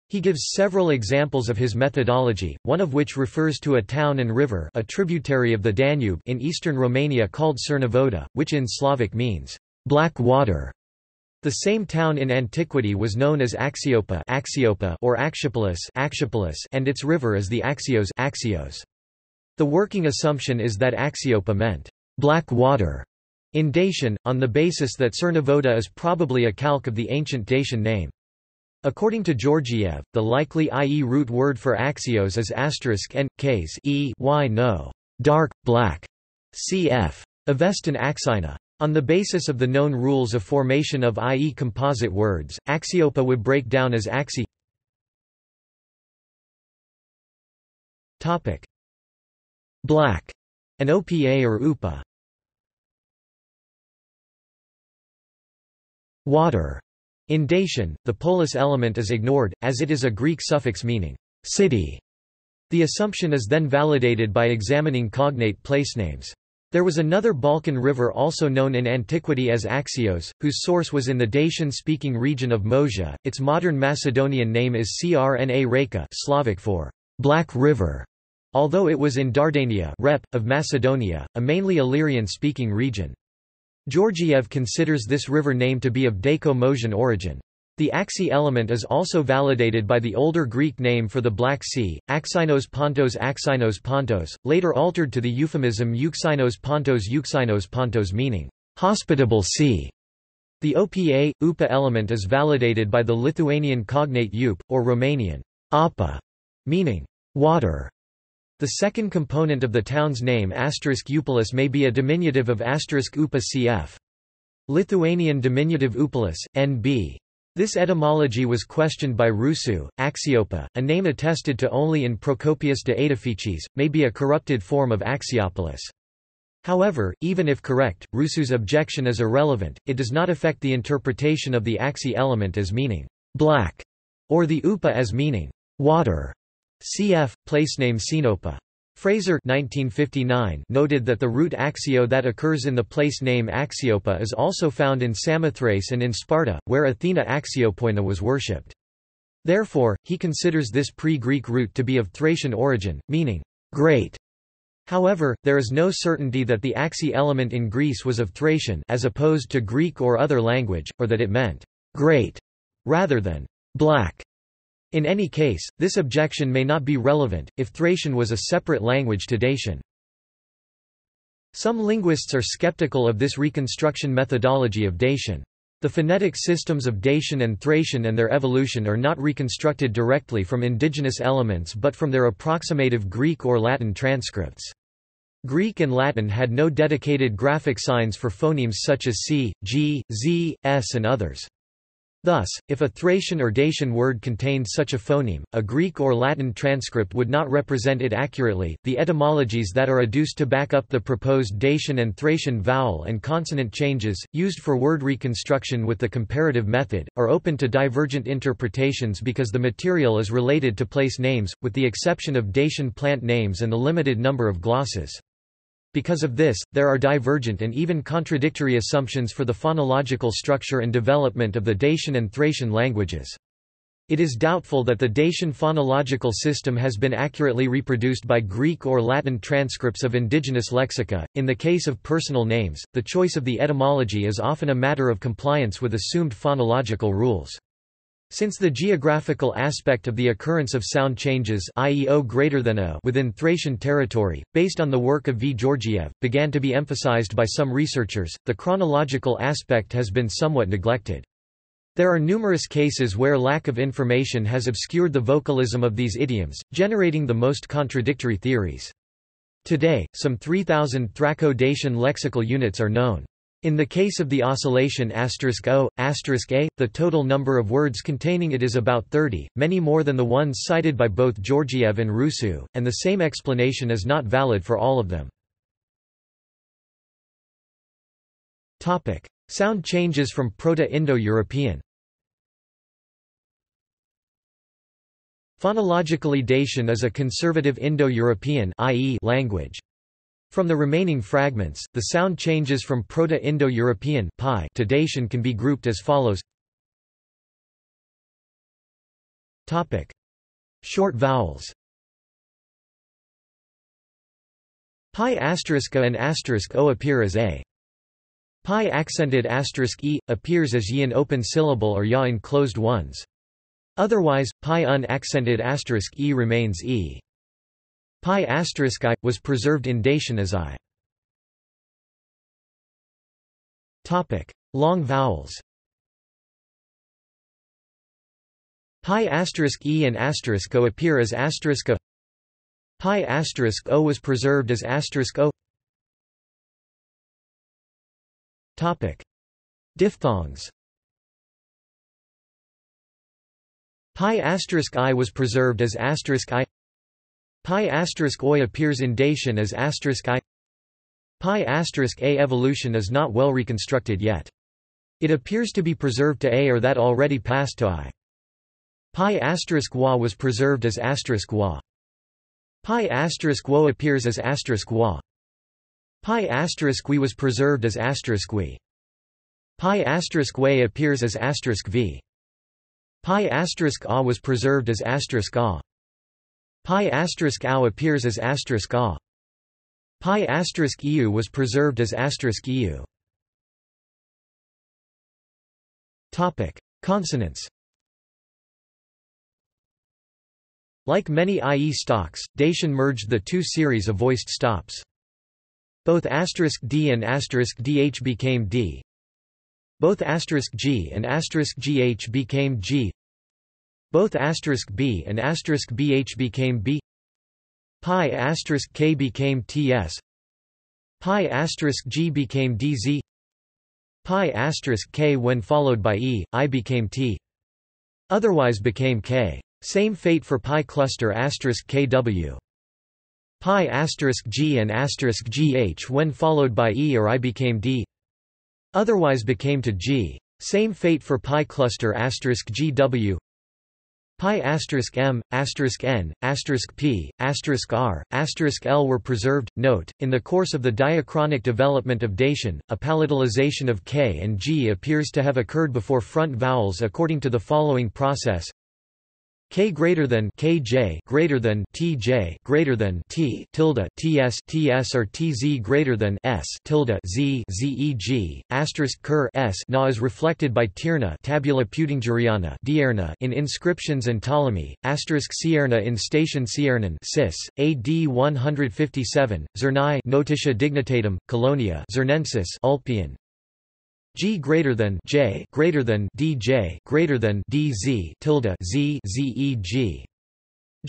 He gives several examples of his methodology, one of which refers to a town and river, a tributary of the Danube, in eastern Romania called Cernavodă, which in Slavic means black water. The same town in antiquity was known as Axiopa, Axiopa, or Axiopolis, Axiopolis, and its river is the Axios, Axios. The working assumption is that Axiopa meant black water in Dacian, on the basis that Cernavodă is probably a calque of the ancient Dacian name. According to Georgiev, the likely IE root word for axios is asterisk n, case e y no, dark, black, cf. Avestan axina. On the basis of the known rules of formation of IE composite words, axiopa would break down as axi. Topic: black and OPA or UPA. Water. In Dacian, the polis element is ignored, as it is a Greek suffix meaning city. The assumption is then validated by examining cognate placenames. There was another Balkan river also known in antiquity as Axios, whose source was in the Dacian-speaking region of Moesia. Its modern Macedonian name is Crna Reka, Slavic for Black River, although it was in Dardania Rep, of Macedonia, a mainly Illyrian-speaking region. Georgiev considers this river name to be of Daco-Moesian origin. The axi element is also validated by the older Greek name for the Black Sea, Axinos Pontos Axinos Pontos, later altered to the euphemism Euxinos Pontos meaning, hospitable sea. The OPA, UPA element is validated by the Lithuanian cognate UP, or Romanian, APA, meaning, water. The second component of the town's name *Upalis may be a diminutive of *upa cf. Lithuanian diminutive Upalis, nb. This etymology was questioned by Rusu. Axiopa, a name attested to only in Procopius de Aedifices, may be a corrupted form of Axiopolis. However, even if correct, Rusu's objection is irrelevant, it does not affect the interpretation of the axi element as meaning black, or the upa as meaning water. Cf. Placename Sinopa. Fraser 1959 noted that the root axio that occurs in the place name Axiopa is also found in Samothrace and in Sparta, where Athena Axiopoina was worshipped. Therefore, he considers this pre-Greek root to be of Thracian origin, meaning great. However, there is no certainty that the axi element in Greece was of Thracian as opposed to Greek or other language, or that it meant great rather than black. In any case, this objection may not be relevant, if Thracian was a separate language to Dacian. Some linguists are skeptical of this reconstruction methodology of Dacian. The phonetic systems of Dacian and Thracian and their evolution are not reconstructed directly from indigenous elements but from their approximative Greek or Latin transcripts. Greek and Latin had no dedicated graphic signs for phonemes such as C, G, Z, S and others. Thus, if a Thracian or Dacian word contained such a phoneme, a Greek or Latin transcript would not represent it accurately. The etymologies that are adduced to back up the proposed Dacian and Thracian vowel and consonant changes, used for word reconstruction with the comparative method, are open to divergent interpretations because the material is related to place names, with the exception of Dacian plant names and the limited number of glosses. Because of this, there are divergent and even contradictory assumptions for the phonological structure and development of the Dacian and Thracian languages. It is doubtful that the Dacian phonological system has been accurately reproduced by Greek or Latin transcripts of indigenous lexica. In the case of personal names, the choice of the etymology is often a matter of compliance with assumed phonological rules. Since the geographical aspect of the occurrence of sound changes i.e. o greater than a within Thracian territory, based on the work of V. Georgiev, began to be emphasized by some researchers, the chronological aspect has been somewhat neglected. There are numerous cases where lack of information has obscured the vocalism of these idioms, generating the most contradictory theories. Today, some 3,000 Thraco-Dacian lexical units are known. In the case of the oscillation *o, *a, the total number of words containing it is about 30, many more than the ones cited by both Georgiev and Rusu, and the same explanation is not valid for all of them. Topic: sound changes from Proto-Indo-European. Phonologically, Dacian is a conservative Indo-European (i.e. language). From the remaining fragments, the sound changes from Proto-Indo-European to Dacian can be grouped as follows. Topic: short vowels. Pi * and *o appear as a. Pi accented *e appears as y in open syllable or ya in closed ones. Otherwise, pi unaccented *e remains e. Pi *i was preserved in Dacian as I. Topic: long vowels. Pi asterisk e and asterisk o appear as asterisk a. Pi asterisk o was preserved as asterisk o. Topic: Diphthongs. Pi asterisk I was preserved as asterisk I. Pi asterisk oi appears in Dacian as asterisk I. Pi asterisk a evolution is not well reconstructed yet. It appears to be preserved to a or that already passed to I. Pi asterisk wa was preserved as asterisk wa. Pi asterisk wo appears as asterisk wa. Pi asterisk we was preserved as asterisk we. Pi asterisk way appears as asterisk v. Pi asterisk a was preserved as asterisk a. Pi asterisk au appears as asterisk a. Pi asterisk eu was preserved as asterisk eu. Topic: Consonants. Like many IE stocks, Dacian merged the two series of voiced stops. Both asterisk d and asterisk dh became d. Both asterisk g and asterisk gh became g. Both asterisk b and asterisk bh became b. Pi asterisk k became ts. Pi asterisk g became dz. Pi asterisk k when followed by e, I became t. Otherwise became k. Same fate for pi cluster asterisk kw. Pi asterisk g and asterisk gh when followed by e or I became d. Otherwise became to g. Same fate for pi cluster asterisk gw. Pi asterisk m, asterisk n, asterisk p, asterisk r, asterisk l were preserved. Note, in the course of the diachronic development of Dacian, a palatalization of k and g appears to have occurred before front vowels according to the following process. K greater than kj greater than tj greater than t tilde ts ts or tz greater than s tilde z zeg asterisk cur s na is reflected by Tierna tabula Peutingeriana Dierna in inscriptions and Ptolemy asterisk Cierna in station Ciernan cis AD 157 Zernai notitia dignitatum Colonia Zernensis Ulpian G greater than J greater than DJ greater than DZ tilde Z zeg.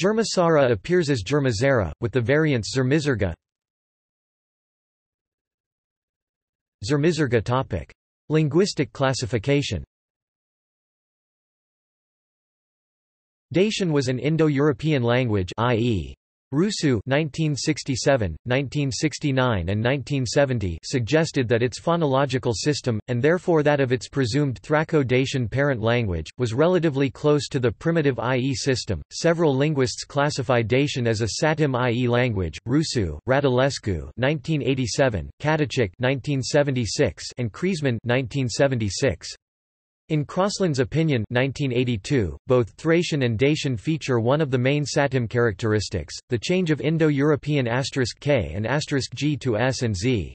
Germasara appears as Germazera, with the variants Zermizerga. Zermizerga topic. Linguistic classification. Dacian was an Indo-European language, i.e. Rusu 1967, 1969 and 1970 suggested that its phonological system, and therefore that of its presumed Thraco-Dacian parent language, was relatively close to the primitive IE system. Several linguists classify Dacian as a Satim IE language: Rusu, Radulescu 1987, Katachik 1976 and Kreisman 1976. In Crossland's opinion 1982, both Thracian and Dacian feature one of the main Satim characteristics, the change of Indo-European asterisk k and asterisk g to s and z.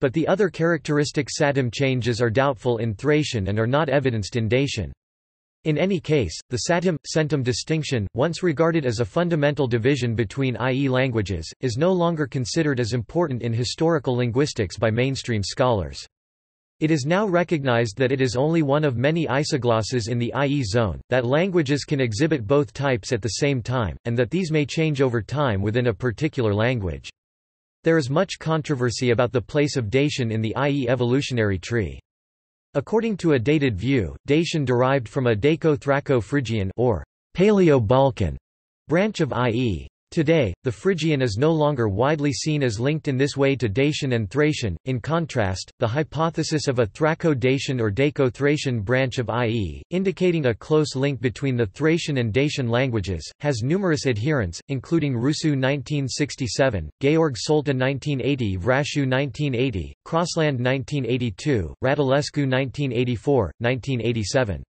But the other characteristic Satim changes are doubtful in Thracian and are not evidenced in Dacian. In any case, the Satim-Centum distinction, once regarded as a fundamental division between IE languages, is no longer considered as important in historical linguistics by mainstream scholars. It is now recognized that it is only one of many isoglosses in the IE zone, that languages can exhibit both types at the same time, and that these may change over time within a particular language. There is much controversy about the place of Dacian in the IE evolutionary tree. According to a dated view, Dacian derived from a Daco-Thraco-Phrygian or Paleo-Balkan branch of IE. Today, the Phrygian is no longer widely seen as linked in this way to Dacian and Thracian. In contrast, the hypothesis of a Thraco-Dacian or Daco-Thracian branch of IE, indicating a close link between the Thracian and Dacian languages, has numerous adherents, including Rusu 1967, Georg Solta 1980, Vrashu 1980, Crossland 1982, Radulescu 1984, 1987,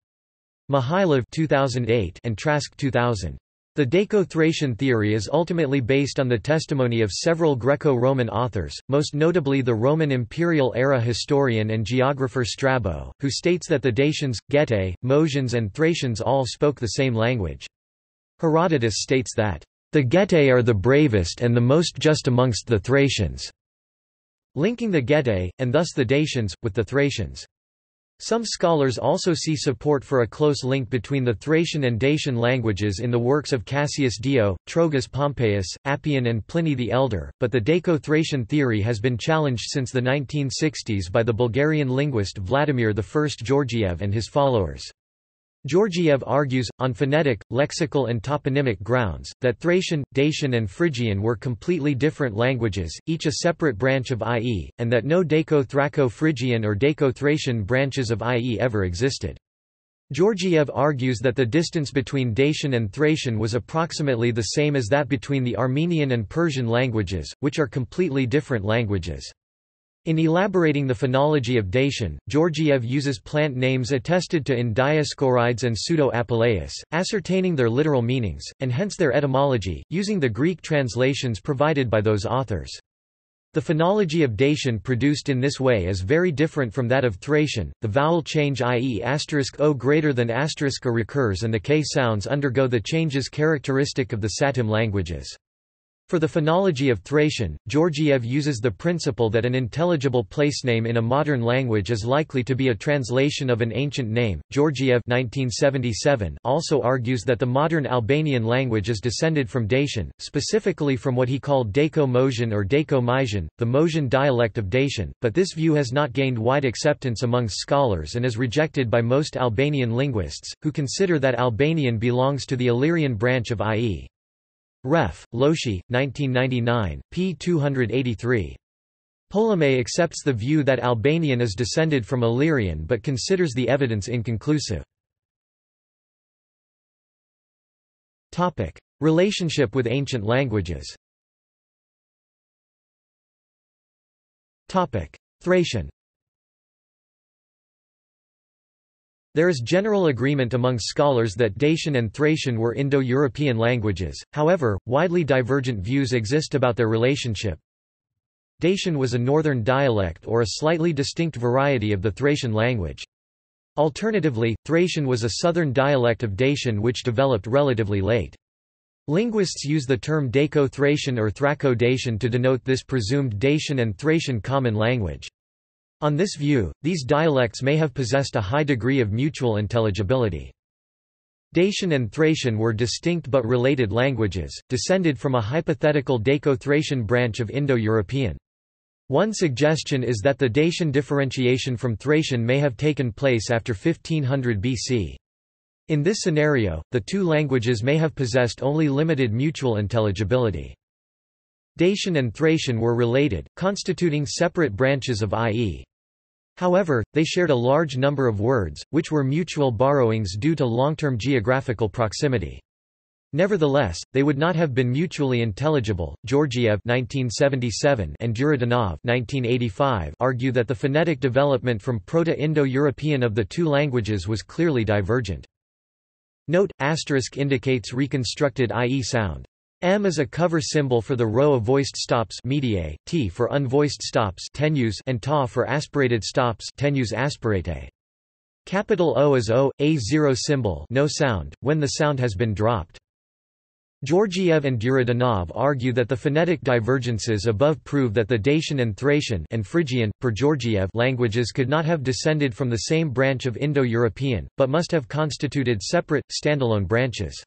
Mihailov 2008, and Trask 2000. The Daco-Thracian theory is ultimately based on the testimony of several Greco-Roman authors, most notably the Roman imperial-era historian and geographer Strabo, who states that the Dacians, Getae, Mosians and Thracians all spoke the same language. Herodotus states that, "...the Getae are the bravest and the most just amongst the Thracians," linking the Getae, and thus the Dacians, with the Thracians. Some scholars also see support for a close link between the Thracian and Dacian languages in the works of Cassius Dio, Trogus Pompeius, Appian and Pliny the Elder, but the Daco-Thracian theory has been challenged since the 1960s by the Bulgarian linguist Vladimir I Georgiev and his followers. Georgiev argues, on phonetic, lexical and toponymic grounds, that Thracian, Dacian and Phrygian were completely different languages, each a separate branch of IE, and that no Daco-Thraco-Phrygian or Daco-Thracian branches of IE ever existed. Georgiev argues that the distance between Dacian and Thracian was approximately the same as that between the Armenian and Persian languages, which are completely different languages. In elaborating the phonology of Dacian, Georgiev uses plant names attested to in Dioscorides and Pseudo-Apuleius, ascertaining their literal meanings, and hence their etymology, using the Greek translations provided by those authors. The phonology of Dacian produced in this way is very different from that of Thracian. The vowel change i.e. *o greater than *a recurs and the k sounds undergo the changes characteristic of the Satim languages. For the phonology of Thracian, Georgiev uses the principle that an intelligible placename in a modern language is likely to be a translation of an ancient name. Georgiev (1977) also argues that the modern Albanian language is descended from Dacian, specifically from what he called Daco-Mosian or Daco-Mysian, the Mosian dialect of Dacian, but this view has not gained wide acceptance among scholars and is rejected by most Albanian linguists, who consider that Albanian belongs to the Illyrian branch of IE. Ref. Loshi, 1999, p. 283. Polomé accepts the view that Albanian is descended from Illyrian but considers the evidence inconclusive. Relationship with ancient languages. Thracian. There is general agreement among scholars that Dacian and Thracian were Indo-European languages, however, widely divergent views exist about their relationship. Dacian was a northern dialect or a slightly distinct variety of the Thracian language. Alternatively, Thracian was a southern dialect of Dacian which developed relatively late. Linguists use the term Daco-Thracian or Thraco-Dacian to denote this presumed Dacian and Thracian common language. On this view, these dialects may have possessed a high degree of mutual intelligibility. Dacian and Thracian were distinct but related languages, descended from a hypothetical Daco-Thracian branch of Indo-European. One suggestion is that the Dacian differentiation from Thracian may have taken place after 1500 BC. In this scenario, the two languages may have possessed only limited mutual intelligibility. Dacian and Thracian were related, constituting separate branches of IE. However, they shared a large number of words, which were mutual borrowings due to long-term geographical proximity. Nevertheless, they would not have been mutually intelligible. Georgiev (1977) and Juridanov (1985) argue that the phonetic development from Proto-Indo-European of the two languages was clearly divergent. Note: asterisk indicates reconstructed IE sound. M is a cover symbol for the row of voiced stops mediae, T for unvoiced stops tenues, and Ta for aspirated stops tenues aspirate. Capital O is O, A0 symbol no sound, when the sound has been dropped. Georgiev and Juridanov argue that the phonetic divergences above prove that the Dacian and Thracian and Phrygian, per Georgiev, languages could not have descended from the same branch of Indo-European, but must have constituted separate, standalone branches.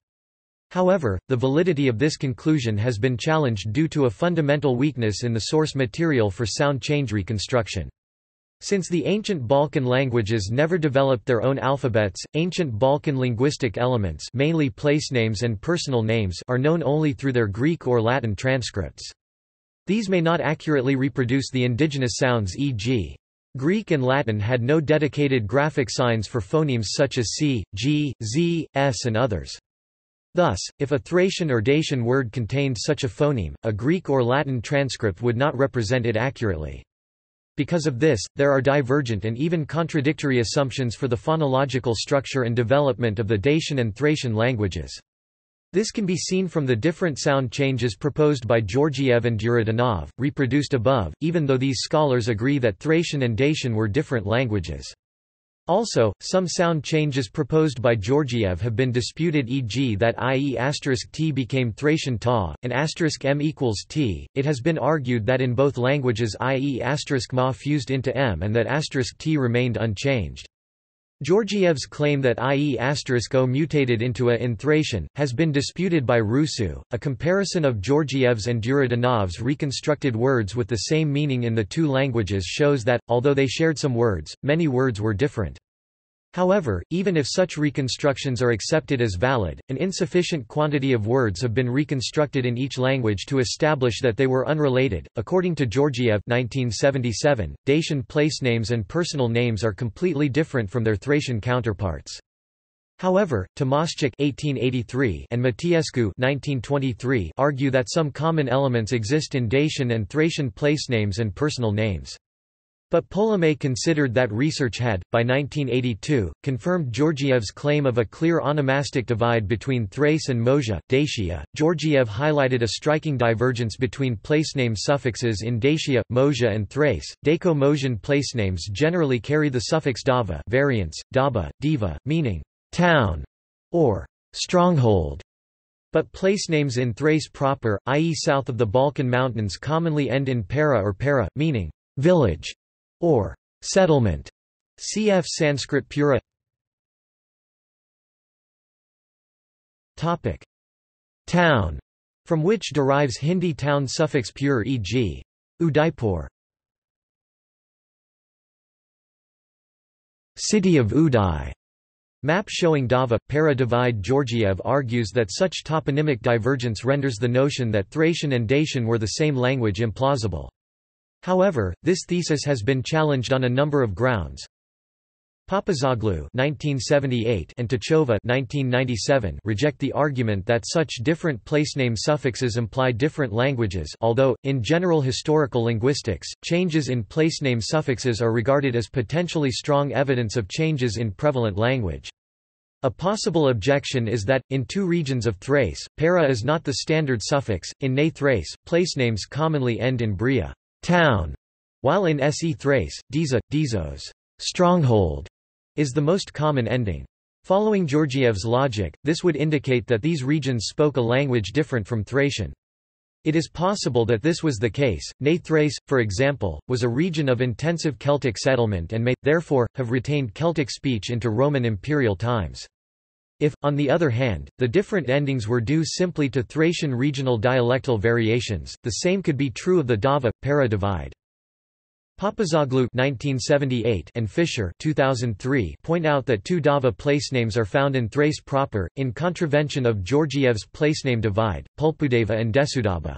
However, the validity of this conclusion has been challenged due to a fundamental weakness in the source material for sound change reconstruction. Since the ancient Balkan languages never developed their own alphabets, ancient Balkan linguistic elements, mainly placenames and personal names, are known only through their Greek or Latin transcripts. These may not accurately reproduce the indigenous sounds, e.g. Greek and Latin had no dedicated graphic signs for phonemes such as c, g, z, s and others. Thus, if a Thracian or Dacian word contained such a phoneme, a Greek or Latin transcript would not represent it accurately. Because of this, there are divergent and even contradictory assumptions for the phonological structure and development of the Dacian and Thracian languages. This can be seen from the different sound changes proposed by Georgiev and Juridanov, reproduced above, even though these scholars agree that Thracian and Dacian were different languages. Also, some sound changes proposed by Georgiev have been disputed, e.g. that IE asterisk T became Thracian Ta, and asterisk M equals T. It has been argued that in both languages IE asterisk Ma fused into M and that asterisk T remained unchanged. Georgiev's claim that IE**O mutated into A in Thracian has been disputed by Rusu. A comparison of Georgiev's and Duridanov's reconstructed words with the same meaning in the two languages shows that, although they shared some words, many words were different. However, even if such reconstructions are accepted as valid, an insufficient quantity of words have been reconstructed in each language to establish that they were unrelated. According to Georgiev, 1977, Dacian placenames and personal names are completely different from their Thracian counterparts. However, Tomaschuk (1883) and Matiescu (1923) argue that some common elements exist in Dacian and Thracian placenames and personal names. But Ptolemy considered that research had, by 1982, confirmed Georgiev's claim of a clear onomastic divide between Thrace and Moesia, Dacia. Georgiev highlighted a striking divergence between placename suffixes in Dacia, Moesia, and Thrace. Daco-Moesian placenames generally carry the suffix dava, variants daba, diva, meaning town or stronghold. But placenames in Thrace proper, i.e., south of the Balkan mountains, commonly end in para or para, meaning village or settlement. Cf. Sanskrit Pura. Topic: town, from which derives Hindi town suffix pur, e.g. Udaipur, city of Uday. Map showing Dava para divide. Georgiev argues that such toponymic divergence renders the notion that Thracian and Dacian were the same language implausible. However, this thesis has been challenged on a number of grounds. Papazoglou (1978) and Tachova (1997) reject the argument that such different placename suffixes imply different languages, although, in general historical linguistics, changes in placename suffixes are regarded as potentially strong evidence of changes in prevalent language. A possible objection is that, in two regions of Thrace, para is not the standard suffix. In Ne Thrace, placenames commonly end in bria, town, while in Se Thrace, Diza, Dizos, stronghold, is the most common ending. Following Georgiev's logic, this would indicate that these regions spoke a language different from Thracian. It is possible that this was the case. Ne Thrace, for example, was a region of intensive Celtic settlement and may, therefore, have retained Celtic speech into Roman imperial times. If, on the other hand, the different endings were due simply to Thracian regional dialectal variations, the same could be true of the Dava-Para divide. Papazoglou (1978) and Fisher (2003) point out that two Dava placenames are found in Thrace proper, in contravention of Georgiev's placename divide, Pulpudeva and Desudava.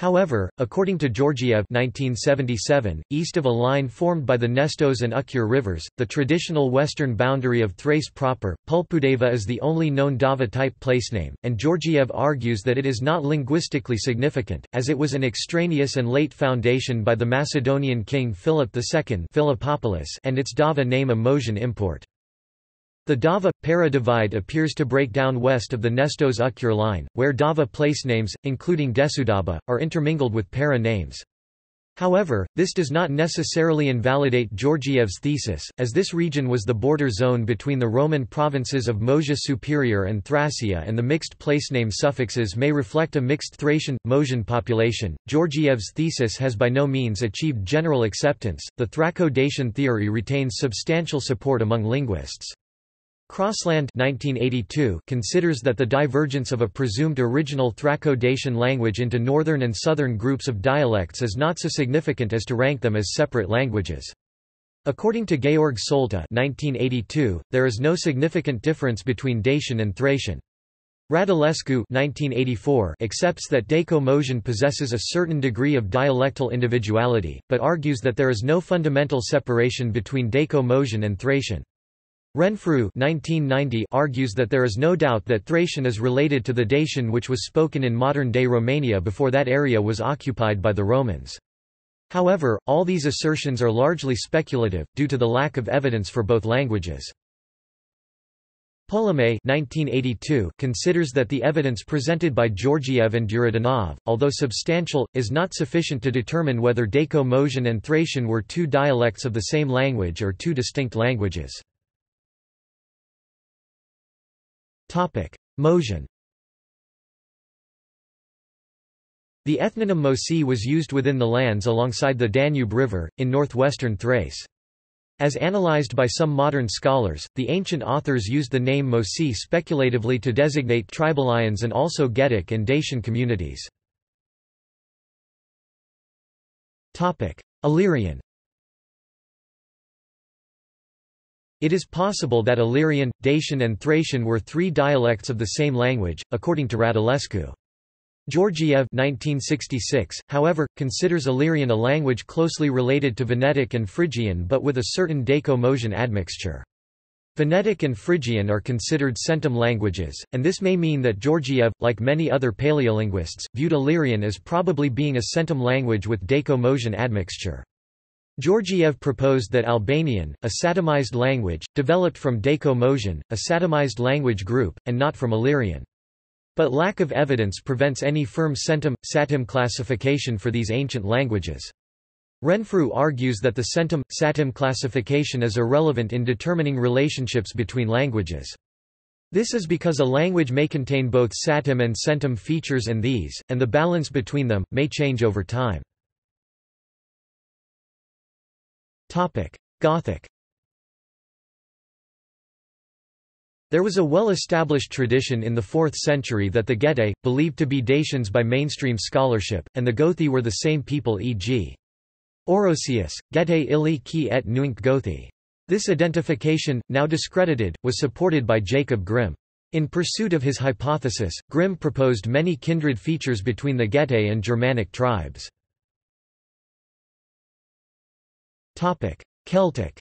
However, according to Georgiev 1977, east of a line formed by the Nestos and Ukyur rivers, the traditional western boundary of Thrace proper, Pulpudeva is the only known Dava-type placename, and Georgiev argues that it is not linguistically significant, as it was an extraneous and late foundation by the Macedonian king Philip II Philippopolis and its Dava name a Moesian import. The Dava-Para divide appears to break down west of the Nestos-Ukyur line, where Dava placenames, including Desudava, are intermingled with Para names. However, this does not necessarily invalidate Georgiev's thesis, as this region was the border zone between the Roman provinces of Moesia Superior and Thracia, and the mixed placename suffixes may reflect a mixed Thracian, Moesian population. Georgiev's thesis has by no means achieved general acceptance. The Thraco-Dacian theory retains substantial support among linguists. Crossland (1982) considers that the divergence of a presumed original Thraco-Dacian language into northern and southern groups of dialects is not so significant as to rank them as separate languages. According to Georg Solta (1982), there is no significant difference between Dacian and Thracian. Radulescu (1984) accepts that Daco-Moesian possesses a certain degree of dialectal individuality, but argues that there is no fundamental separation between Daco-Moesian and Thracian. Renfrew (1990) argues that there is no doubt that Thracian is related to the Dacian which was spoken in modern-day Romania before that area was occupied by the Romans. However, all these assertions are largely speculative, due to the lack of evidence for both languages. Ptolemy (1982) considers that the evidence presented by Georgiev and Duridanov, although substantial, is not sufficient to determine whether Daco-Moesian and Thracian were two dialects of the same language or two distinct languages. Moesian. The ethnonym Moesi was used within the lands alongside the Danube River, in northwestern Thrace. As analyzed by some modern scholars, the ancient authors used the name Mosi speculatively to designate Triballians and also Getic and Dacian communities. Illyrian. It is possible that Illyrian, Dacian and Thracian were three dialects of the same language, according to Radulescu. Georgiev 1966, however, considers Illyrian a language closely related to Venetic and Phrygian but with a certain Daco-Moesian admixture. Venetic and Phrygian are considered centum languages, and this may mean that Georgiev, like many other paleolinguists, viewed Illyrian as probably being a centum language with Daco-Moesian admixture. Georgiev proposed that Albanian, a satimized language, developed from Daco-Moesian, a satimized language group, and not from Illyrian. But lack of evidence prevents any firm centum-satim classification for these ancient languages. Renfrew argues that the centum-satim classification is irrelevant in determining relationships between languages. This is because a language may contain both satim and centum features and these, and the balance between them, may change over time. Gothic. There was a well-established tradition in the 4th century that the Getae, believed to be Dacians by mainstream scholarship, and the Gothi were the same people, e.g. Orosius, Getae illi qui et nunc Gothi. This identification, now discredited, was supported by Jacob Grimm. In pursuit of his hypothesis, Grimm proposed many kindred features between the Getae and Germanic tribes. Celtic.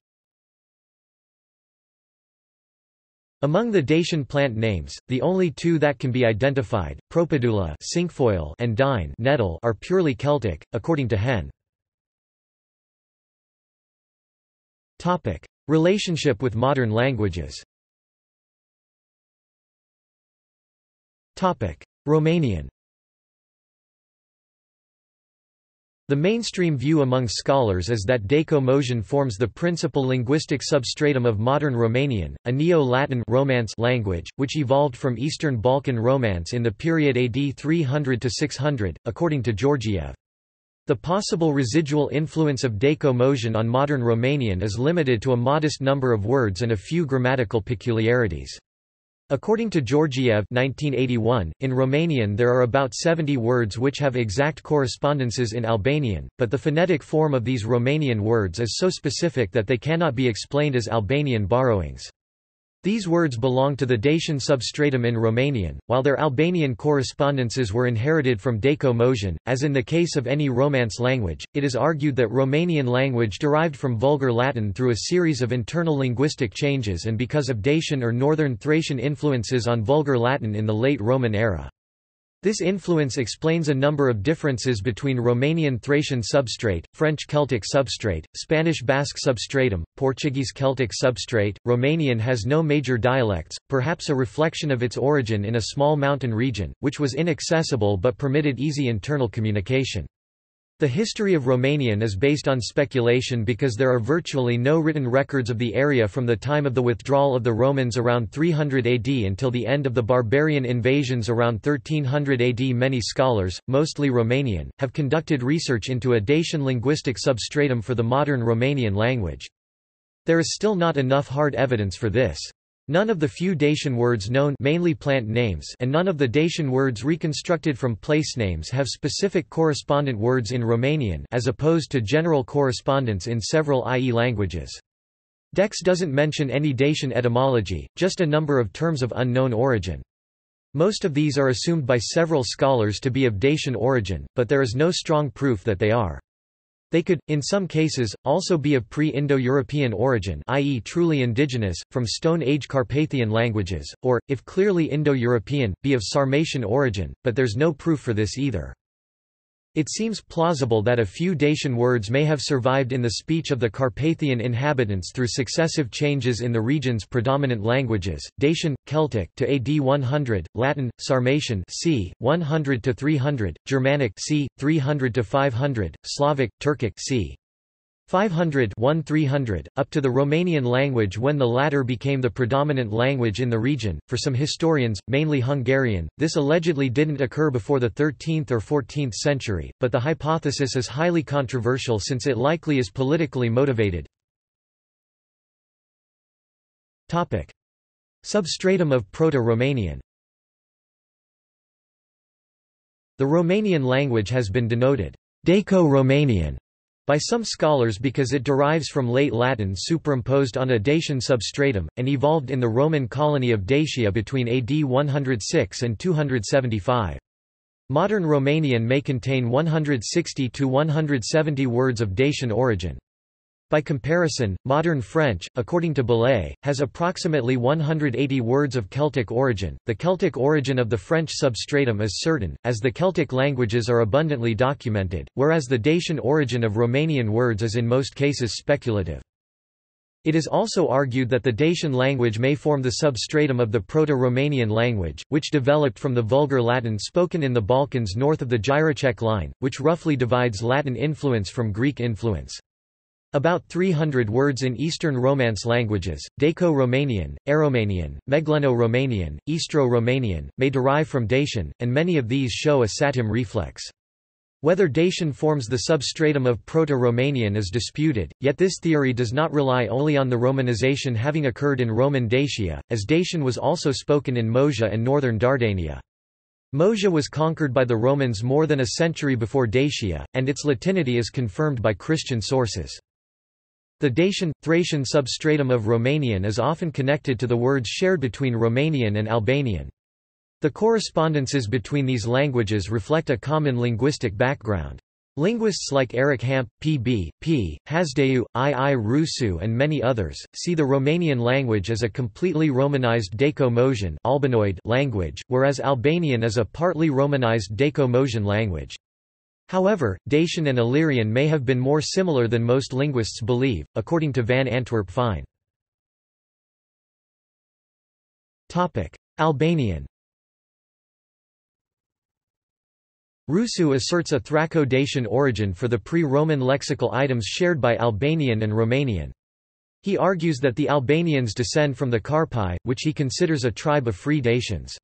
Among the Dacian plant names, the only two that can be identified, Propedula and Dine nettle, are purely Celtic, according to Hen. Relationship with modern languages. Romanian. The mainstream view among scholars is that Daco-Moesian forms the principal linguistic substratum of modern Romanian, a Neo-Latin Romance language, which evolved from Eastern Balkan Romance in the period AD 300–600, according to Georgiev. The possible residual influence of Daco-Moesian on modern Romanian is limited to a modest number of words and a few grammatical peculiarities. According to Georgiev 1981, in Romanian there are about 70 words which have exact correspondences in Albanian, but the phonetic form of these Romanian words is so specific that they cannot be explained as Albanian borrowings. These words belong to the Dacian substratum in Romanian, while their Albanian correspondences were inherited from Daco-Moesian. As in the case of any Romance language, it is argued that Romanian language derived from Vulgar Latin through a series of internal linguistic changes and because of Dacian or Northern Thracian influences on Vulgar Latin in the late Roman era. This influence explains a number of differences between Romanian Thracian substrate, French Celtic substrate, Spanish Basque substratum, Portuguese Celtic substrate. Romanian has no major dialects, perhaps a reflection of its origin in a small mountain region, which was inaccessible but permitted easy internal communication. The history of Romanian is based on speculation because there are virtually no written records of the area from the time of the withdrawal of the Romans around 300 AD until the end of the barbarian invasions around 1300 AD. Many scholars, mostly Romanian, have conducted research into a Dacian linguistic substratum for the modern Romanian language. There is still not enough hard evidence for this. None of the few Dacian words known, mainly plant names, and none of the Dacian words reconstructed from place names have specific correspondent words in Romanian as opposed to general correspondence in several IE languages. Dex doesn't mention any Dacian etymology, just a number of terms of unknown origin. Most of these are assumed by several scholars to be of Dacian origin, but there is no strong proof that they are. They could, in some cases, also be of pre-Indo-European origin, i.e. truly indigenous, from Stone Age Carpathian languages, or, if clearly Indo-European, be of Sarmatian origin, but there's no proof for this either. It seems plausible that a few Dacian words may have survived in the speech of the Carpathian inhabitants through successive changes in the region's predominant languages, Dacian, Celtic to AD 100, Latin, Sarmatian c. 100 to 300, Germanic c. 300 to 500, Slavic, Turkic c. 500–1300, up to the Romanian language when the latter became the predominant language in the region. For some historians, mainly Hungarian, this allegedly didn't occur before the 13th or 14th century, but the hypothesis is highly controversial since it likely is politically motivated. Topic: Substratum of Proto-Romanian. The Romanian language has been denoted Daco-Romanian by some scholars because it derives from late Latin superimposed on a Dacian substratum, and evolved in the Roman colony of Dacia between AD 106 and 275. Modern Romanian may contain 160 to 170 words of Dacian origin. By comparison, modern French, according to Belay, has approximately 180 words of Celtic origin. The Celtic origin of the French substratum is certain, as the Celtic languages are abundantly documented, whereas the Dacian origin of Romanian words is in most cases speculative. It is also argued that the Dacian language may form the substratum of the Proto-Romanian language, which developed from the Vulgar Latin spoken in the Balkans north of the Gyrocek line, which roughly divides Latin influence from Greek influence. About 300 words in Eastern Romance languages, Daco-Romanian, Aromanian, Megleno-Romanian, Istro-Romanian, may derive from Dacian, and many of these show a satim reflex. Whether Dacian forms the substratum of Proto-Romanian is disputed, yet this theory does not rely only on the Romanization having occurred in Roman Dacia, as Dacian was also spoken in Moesia and northern Dardania. Moesia was conquered by the Romans more than a century before Dacia, and its Latinity is confirmed by Christian sources. The Dacian, Thracian substratum of Romanian is often connected to the words shared between Romanian and Albanian. The correspondences between these languages reflect a common linguistic background. Linguists like Eric Hamp, P.B., P. Hasdeu, I. Rusu and many others, see the Romanian language as a completely Romanized Daco-Moesian Albanoid language, whereas Albanian is a partly Romanized Daco-Moesian language. However, Dacian and Illyrian may have been more similar than most linguists believe, according to Van Antwerp Fine. Albanian. Rusu asserts a Thraco-Dacian origin for the pre-Roman lexical items shared by Albanian and Romanian. He argues that the Albanians descend from the Carpi, which he considers a tribe of Free Dacians.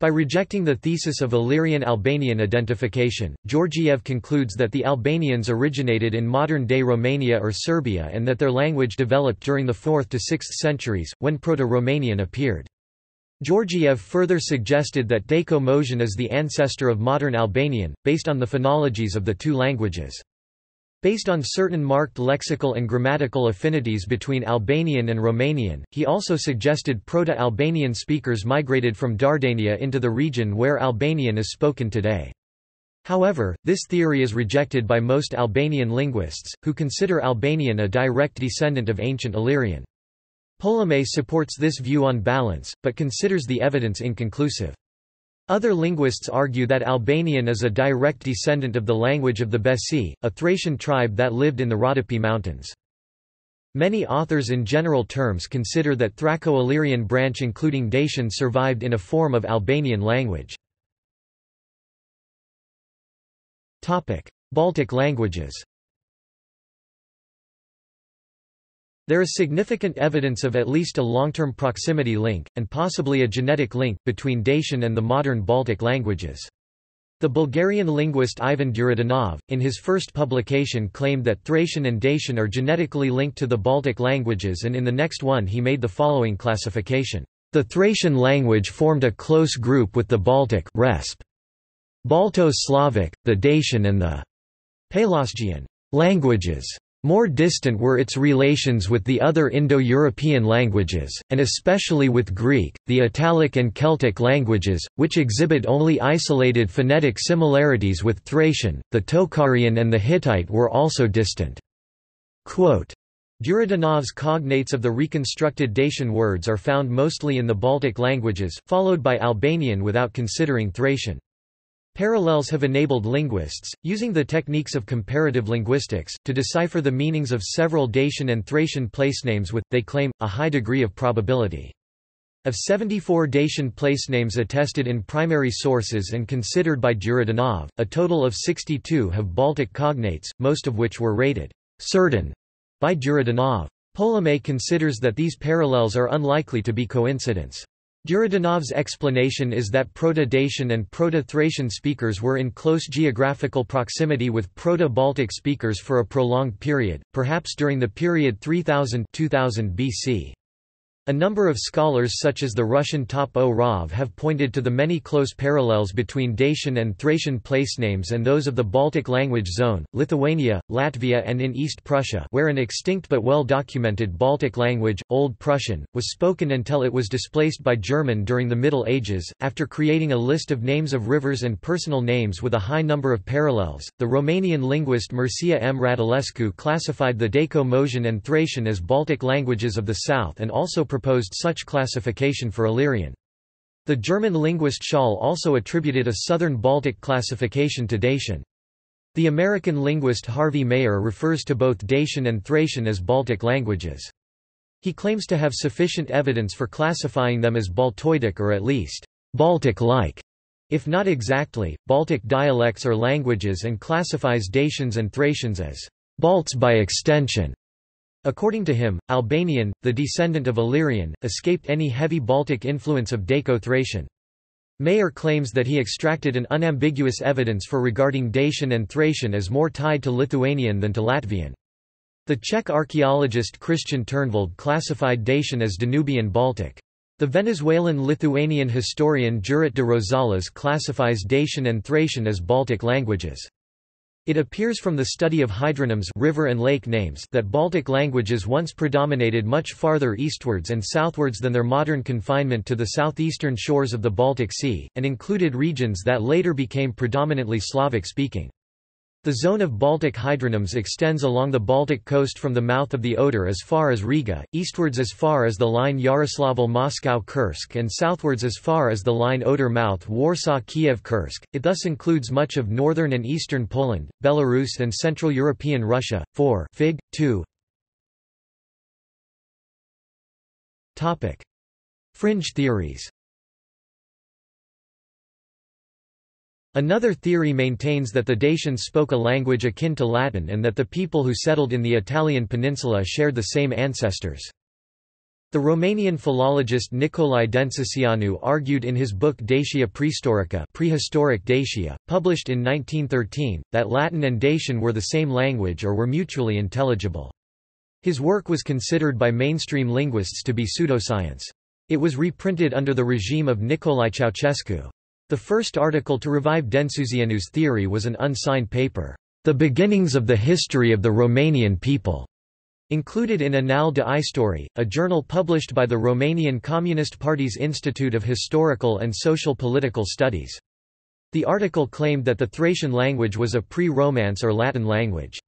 By rejecting the thesis of Illyrian-Albanian identification, Georgiev concludes that the Albanians originated in modern-day Romania or Serbia and that their language developed during the 4th to 6th centuries, when Proto-Romanian appeared. Georgiev further suggested that Daco-Moesian is the ancestor of modern Albanian, based on the phonologies of the two languages. Based on certain marked lexical and grammatical affinities between Albanian and Romanian, he also suggested Proto-Albanian speakers migrated from Dardania into the region where Albanian is spoken today. However, this theory is rejected by most Albanian linguists, who consider Albanian a direct descendant of ancient Illyrian. Ptolemy supports this view on balance, but considers the evidence inconclusive. Other linguists argue that Albanian is a direct descendant of the language of the Besi, a Thracian tribe that lived in the Rodopi Mountains. Many authors in general terms consider that Thraco-Illyrian branch including Dacian survived in a form of Albanian language. Baltic languages. There is significant evidence of at least a long-term proximity link, and possibly a genetic link, between Dacian and the modern Baltic languages. The Bulgarian linguist Ivan Duridanov, in his first publication, claimed that Thracian and Dacian are genetically linked to the Baltic languages, and in the next one he made the following classification. The Thracian language formed a close group with the Baltic Balto-Slavic, the Dacian and the Pelasgian languages. More distant were its relations with the other Indo-European languages, and especially with Greek, the Italic and Celtic languages, which exhibit only isolated phonetic similarities with Thracian. The Tocharian and the Hittite were also distant. Quote. Duridanov's cognates of the reconstructed Dacian words are found mostly in the Baltic languages, followed by Albanian without considering Thracian. Parallels have enabled linguists, using the techniques of comparative linguistics, to decipher the meanings of several Dacian and Thracian placenames with, they claim, a high degree of probability. Of 74 Dacian placenames attested in primary sources and considered by Duridanov, a total of 62 have Baltic cognates, most of which were rated certain by Duridanov. Ptolemy considers that these parallels are unlikely to be coincidence. Duridanov's explanation is that Proto-Dacian and Proto-Thracian speakers were in close geographical proximity with Proto-Baltic speakers for a prolonged period, perhaps during the period 3000–2000 BC. A number of scholars such as the Russian Top-O Rav have pointed to the many close parallels between Dacian and Thracian placenames and those of the Baltic language zone, Lithuania, Latvia and in East Prussia, where an extinct but well-documented Baltic language, Old Prussian, was spoken until it was displaced by German during the Middle Ages. After creating a list of names of rivers and personal names with a high number of parallels, the Romanian linguist Mircea M. Radulescu classified the Daco-Motion and Thracian as Baltic languages of the South and also proposed such classification for Illyrian. The German linguist Schall also attributed a southern Baltic classification to Dacian. The American linguist Harvey Mayer refers to both Dacian and Thracian as Baltic languages. He claims to have sufficient evidence for classifying them as Baltoidic or at least Baltic-like, if not exactly, Baltic dialects or languages and classifies Dacians and Thracians as Balts by extension. According to him, Albanian, the descendant of Illyrian, escaped any heavy Baltic influence of Daco-Thracian. Mayer claims that he extracted an unambiguous evidence for regarding Dacian and Thracian as more tied to Lithuanian than to Latvian. The Czech archaeologist Christian Turnvold classified Dacian as Danubian Baltic. The Venezuelan-Lithuanian historian Jurat de Rosales classifies Dacian and Thracian as Baltic languages. It appears from the study of hydronyms river and lake names that Baltic languages once predominated much farther eastwards and southwards than their modern confinement to the southeastern shores of the Baltic Sea, and included regions that later became predominantly Slavic-speaking. The zone of Baltic hydronyms extends along the Baltic coast from the mouth of the Oder as far as Riga, eastwards as far as the line Yaroslavl-Moscow-Kursk and southwards as far as the line Oder-Mouth-Warsaw-Kiev-Kursk. It thus includes much of northern and eastern Poland, Belarus and Central European Russia. 4 Fig. 2. Fringe theories. Another theory maintains that the Dacians spoke a language akin to Latin and that the people who settled in the Italian peninsula shared the same ancestors. The Romanian philologist Nicolae Densiceanu argued in his book Dacia Preistorica, Prehistoric Dacia, published in 1913, that Latin and Dacian were the same language or were mutually intelligible. His work was considered by mainstream linguists to be pseudoscience. It was reprinted under the regime of Nicolae Ceaușescu. The first article to revive Densuzianu's theory was an unsigned paper, The Beginnings of the History of the Romanian People, included in Annale de Istorie, a journal published by the Romanian Communist Party's Institute of Historical and Social Political Studies. The article claimed that the Thracian language was a pre-Romance or Latin language.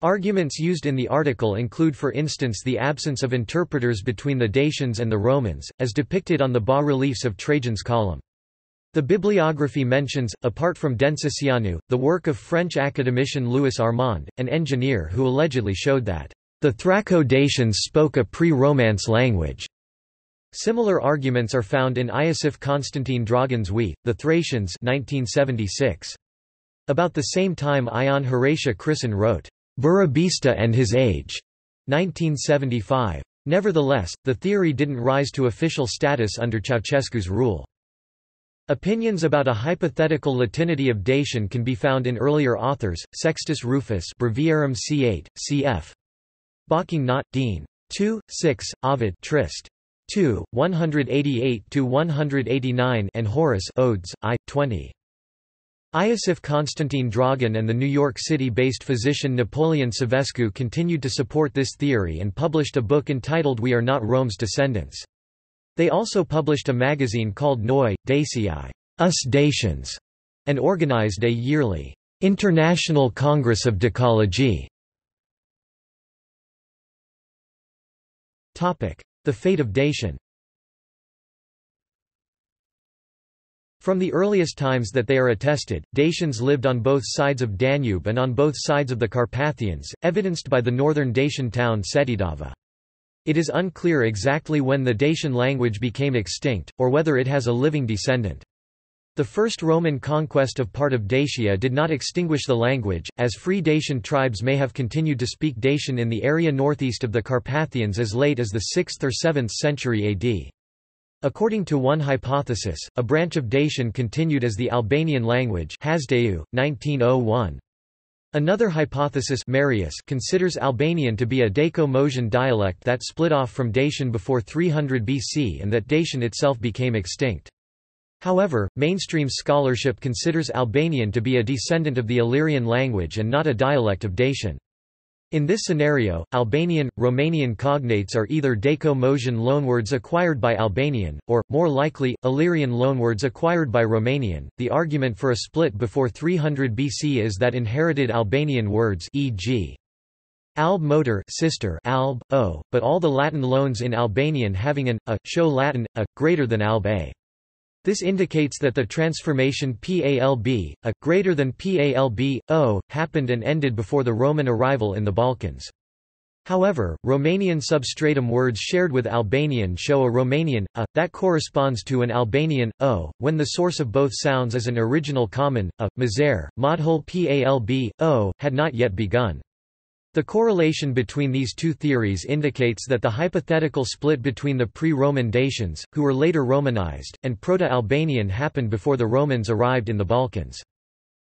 Arguments used in the article include, for instance, the absence of interpreters between the Dacians and the Romans, as depicted on the bas-reliefs of Trajan's Column. The bibliography mentions, apart from Densiceanu, the work of French academician Louis Armand, an engineer who allegedly showed that the Thraco-Dacians spoke a pre-Romance language. Similar arguments are found in Iosif Constantine Dragan's We, the Thracians, 1976. About the same time Ion Horatia Chrysin wrote, Burebista and His Age, 1975. Nevertheless, the theory didn't rise to official status under Ceausescu's rule. Opinions about a hypothetical Latinity of Dacian can be found in earlier authors, Sextus Rufus Breviarum c8, cf. Backing-Knott, Dean. 2, 6, Ovid Trist. 2, 188–189 and Horace Odes, I. 20. Iosif Constantine Dragan and the New York City-based physician Napoleon Savescu continued to support this theory and published a book entitled We Are Not Rome's Descendants. They also published a magazine called Noi, Daciae, Us Dacians, and organized a yearly International Congress of Decology. The fate of Dacian. From the earliest times that they are attested, Dacians lived on both sides of Danube and on both sides of the Carpathians, evidenced by the northern Dacian town Setidava. It is unclear exactly when the Dacian language became extinct, or whether it has a living descendant. The first Roman conquest of part of Dacia did not extinguish the language, as free Dacian tribes may have continued to speak Dacian in the area northeast of the Carpathians as late as the 6th or 7th century AD. According to one hypothesis, a branch of Dacian continued as the Albanian language, Hasdeu, 1901. Another hypothesis, Marius, considers Albanian to be a Daco-Moesian dialect that split off from Dacian before 300 BC and that Dacian itself became extinct. However, mainstream scholarship considers Albanian to be a descendant of the Illyrian language and not a dialect of Dacian. In this scenario, Albanian, Romanian cognates are either Daco-Moesian loanwords acquired by Albanian, or, more likely, Illyrian loanwords acquired by Romanian. The argument for a split before 300 BC is that inherited Albanian words, e.g. alb motor, sister, alb, o, but all the Latin loans in Albanian having an a, show Latin a greater than alb a. This indicates that the transformation PALB, a, greater than PALB, o, happened and ended before the Roman arrival in the Balkans. However, Romanian substratum words shared with Albanian show a Romanian, a, that corresponds to an Albanian, o, when the source of both sounds is an original common, a, mazer, modhol PALB, o, had not yet begun. The correlation between these two theories indicates that the hypothetical split between the pre-Roman Dacians, who were later Romanized, and Proto-Albanian happened before the Romans arrived in the Balkans.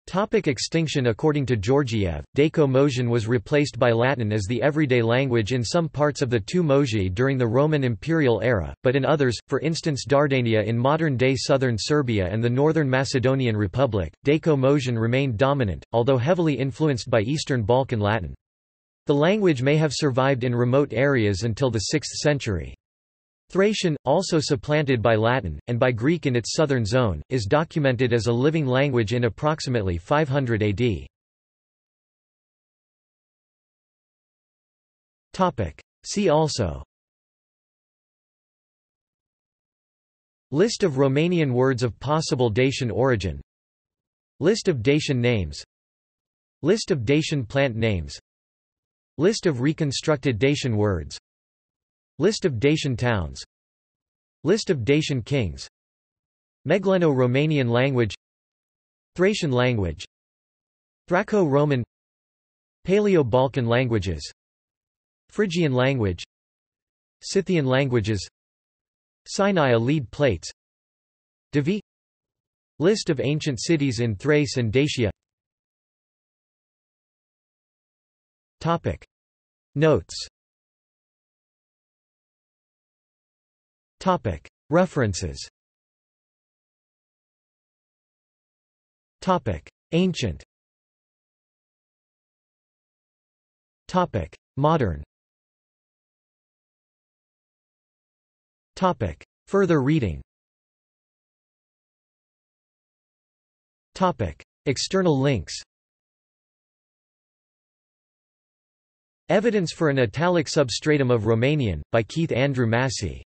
Topic extinction. According to Georgiev, Daco-Moesian was replaced by Latin as the everyday language in some parts of the two Moesia during the Roman imperial era, but in others, for instance Dardania in modern-day southern Serbia and the northern Macedonian Republic, Daco-Moesian remained dominant, although heavily influenced by Eastern Balkan Latin. The language may have survived in remote areas until the 6th century. Thracian, also supplanted by Latin, and by Greek in its southern zone, is documented as a living language in approximately 500 AD. See also: List of Romanian words of possible Dacian origin, List of Dacian names, List of Dacian plant names, List of reconstructed Dacian words, List of Dacian towns, List of Dacian kings, Megleno-Romanian language, Thracian language, Thraco-Roman, Paleo-Balkan languages, Phrygian language, Scythian languages, Sinai lead plates, Divi, List of ancient cities in Thrace and Dacia. Topic. Notes. Topic. References. Topic. Ancient. Topic. Modern. Topic. Further reading. Topic. External links. Evidence for an Italic Substratum of Romanian, by Keith Andrew Massey.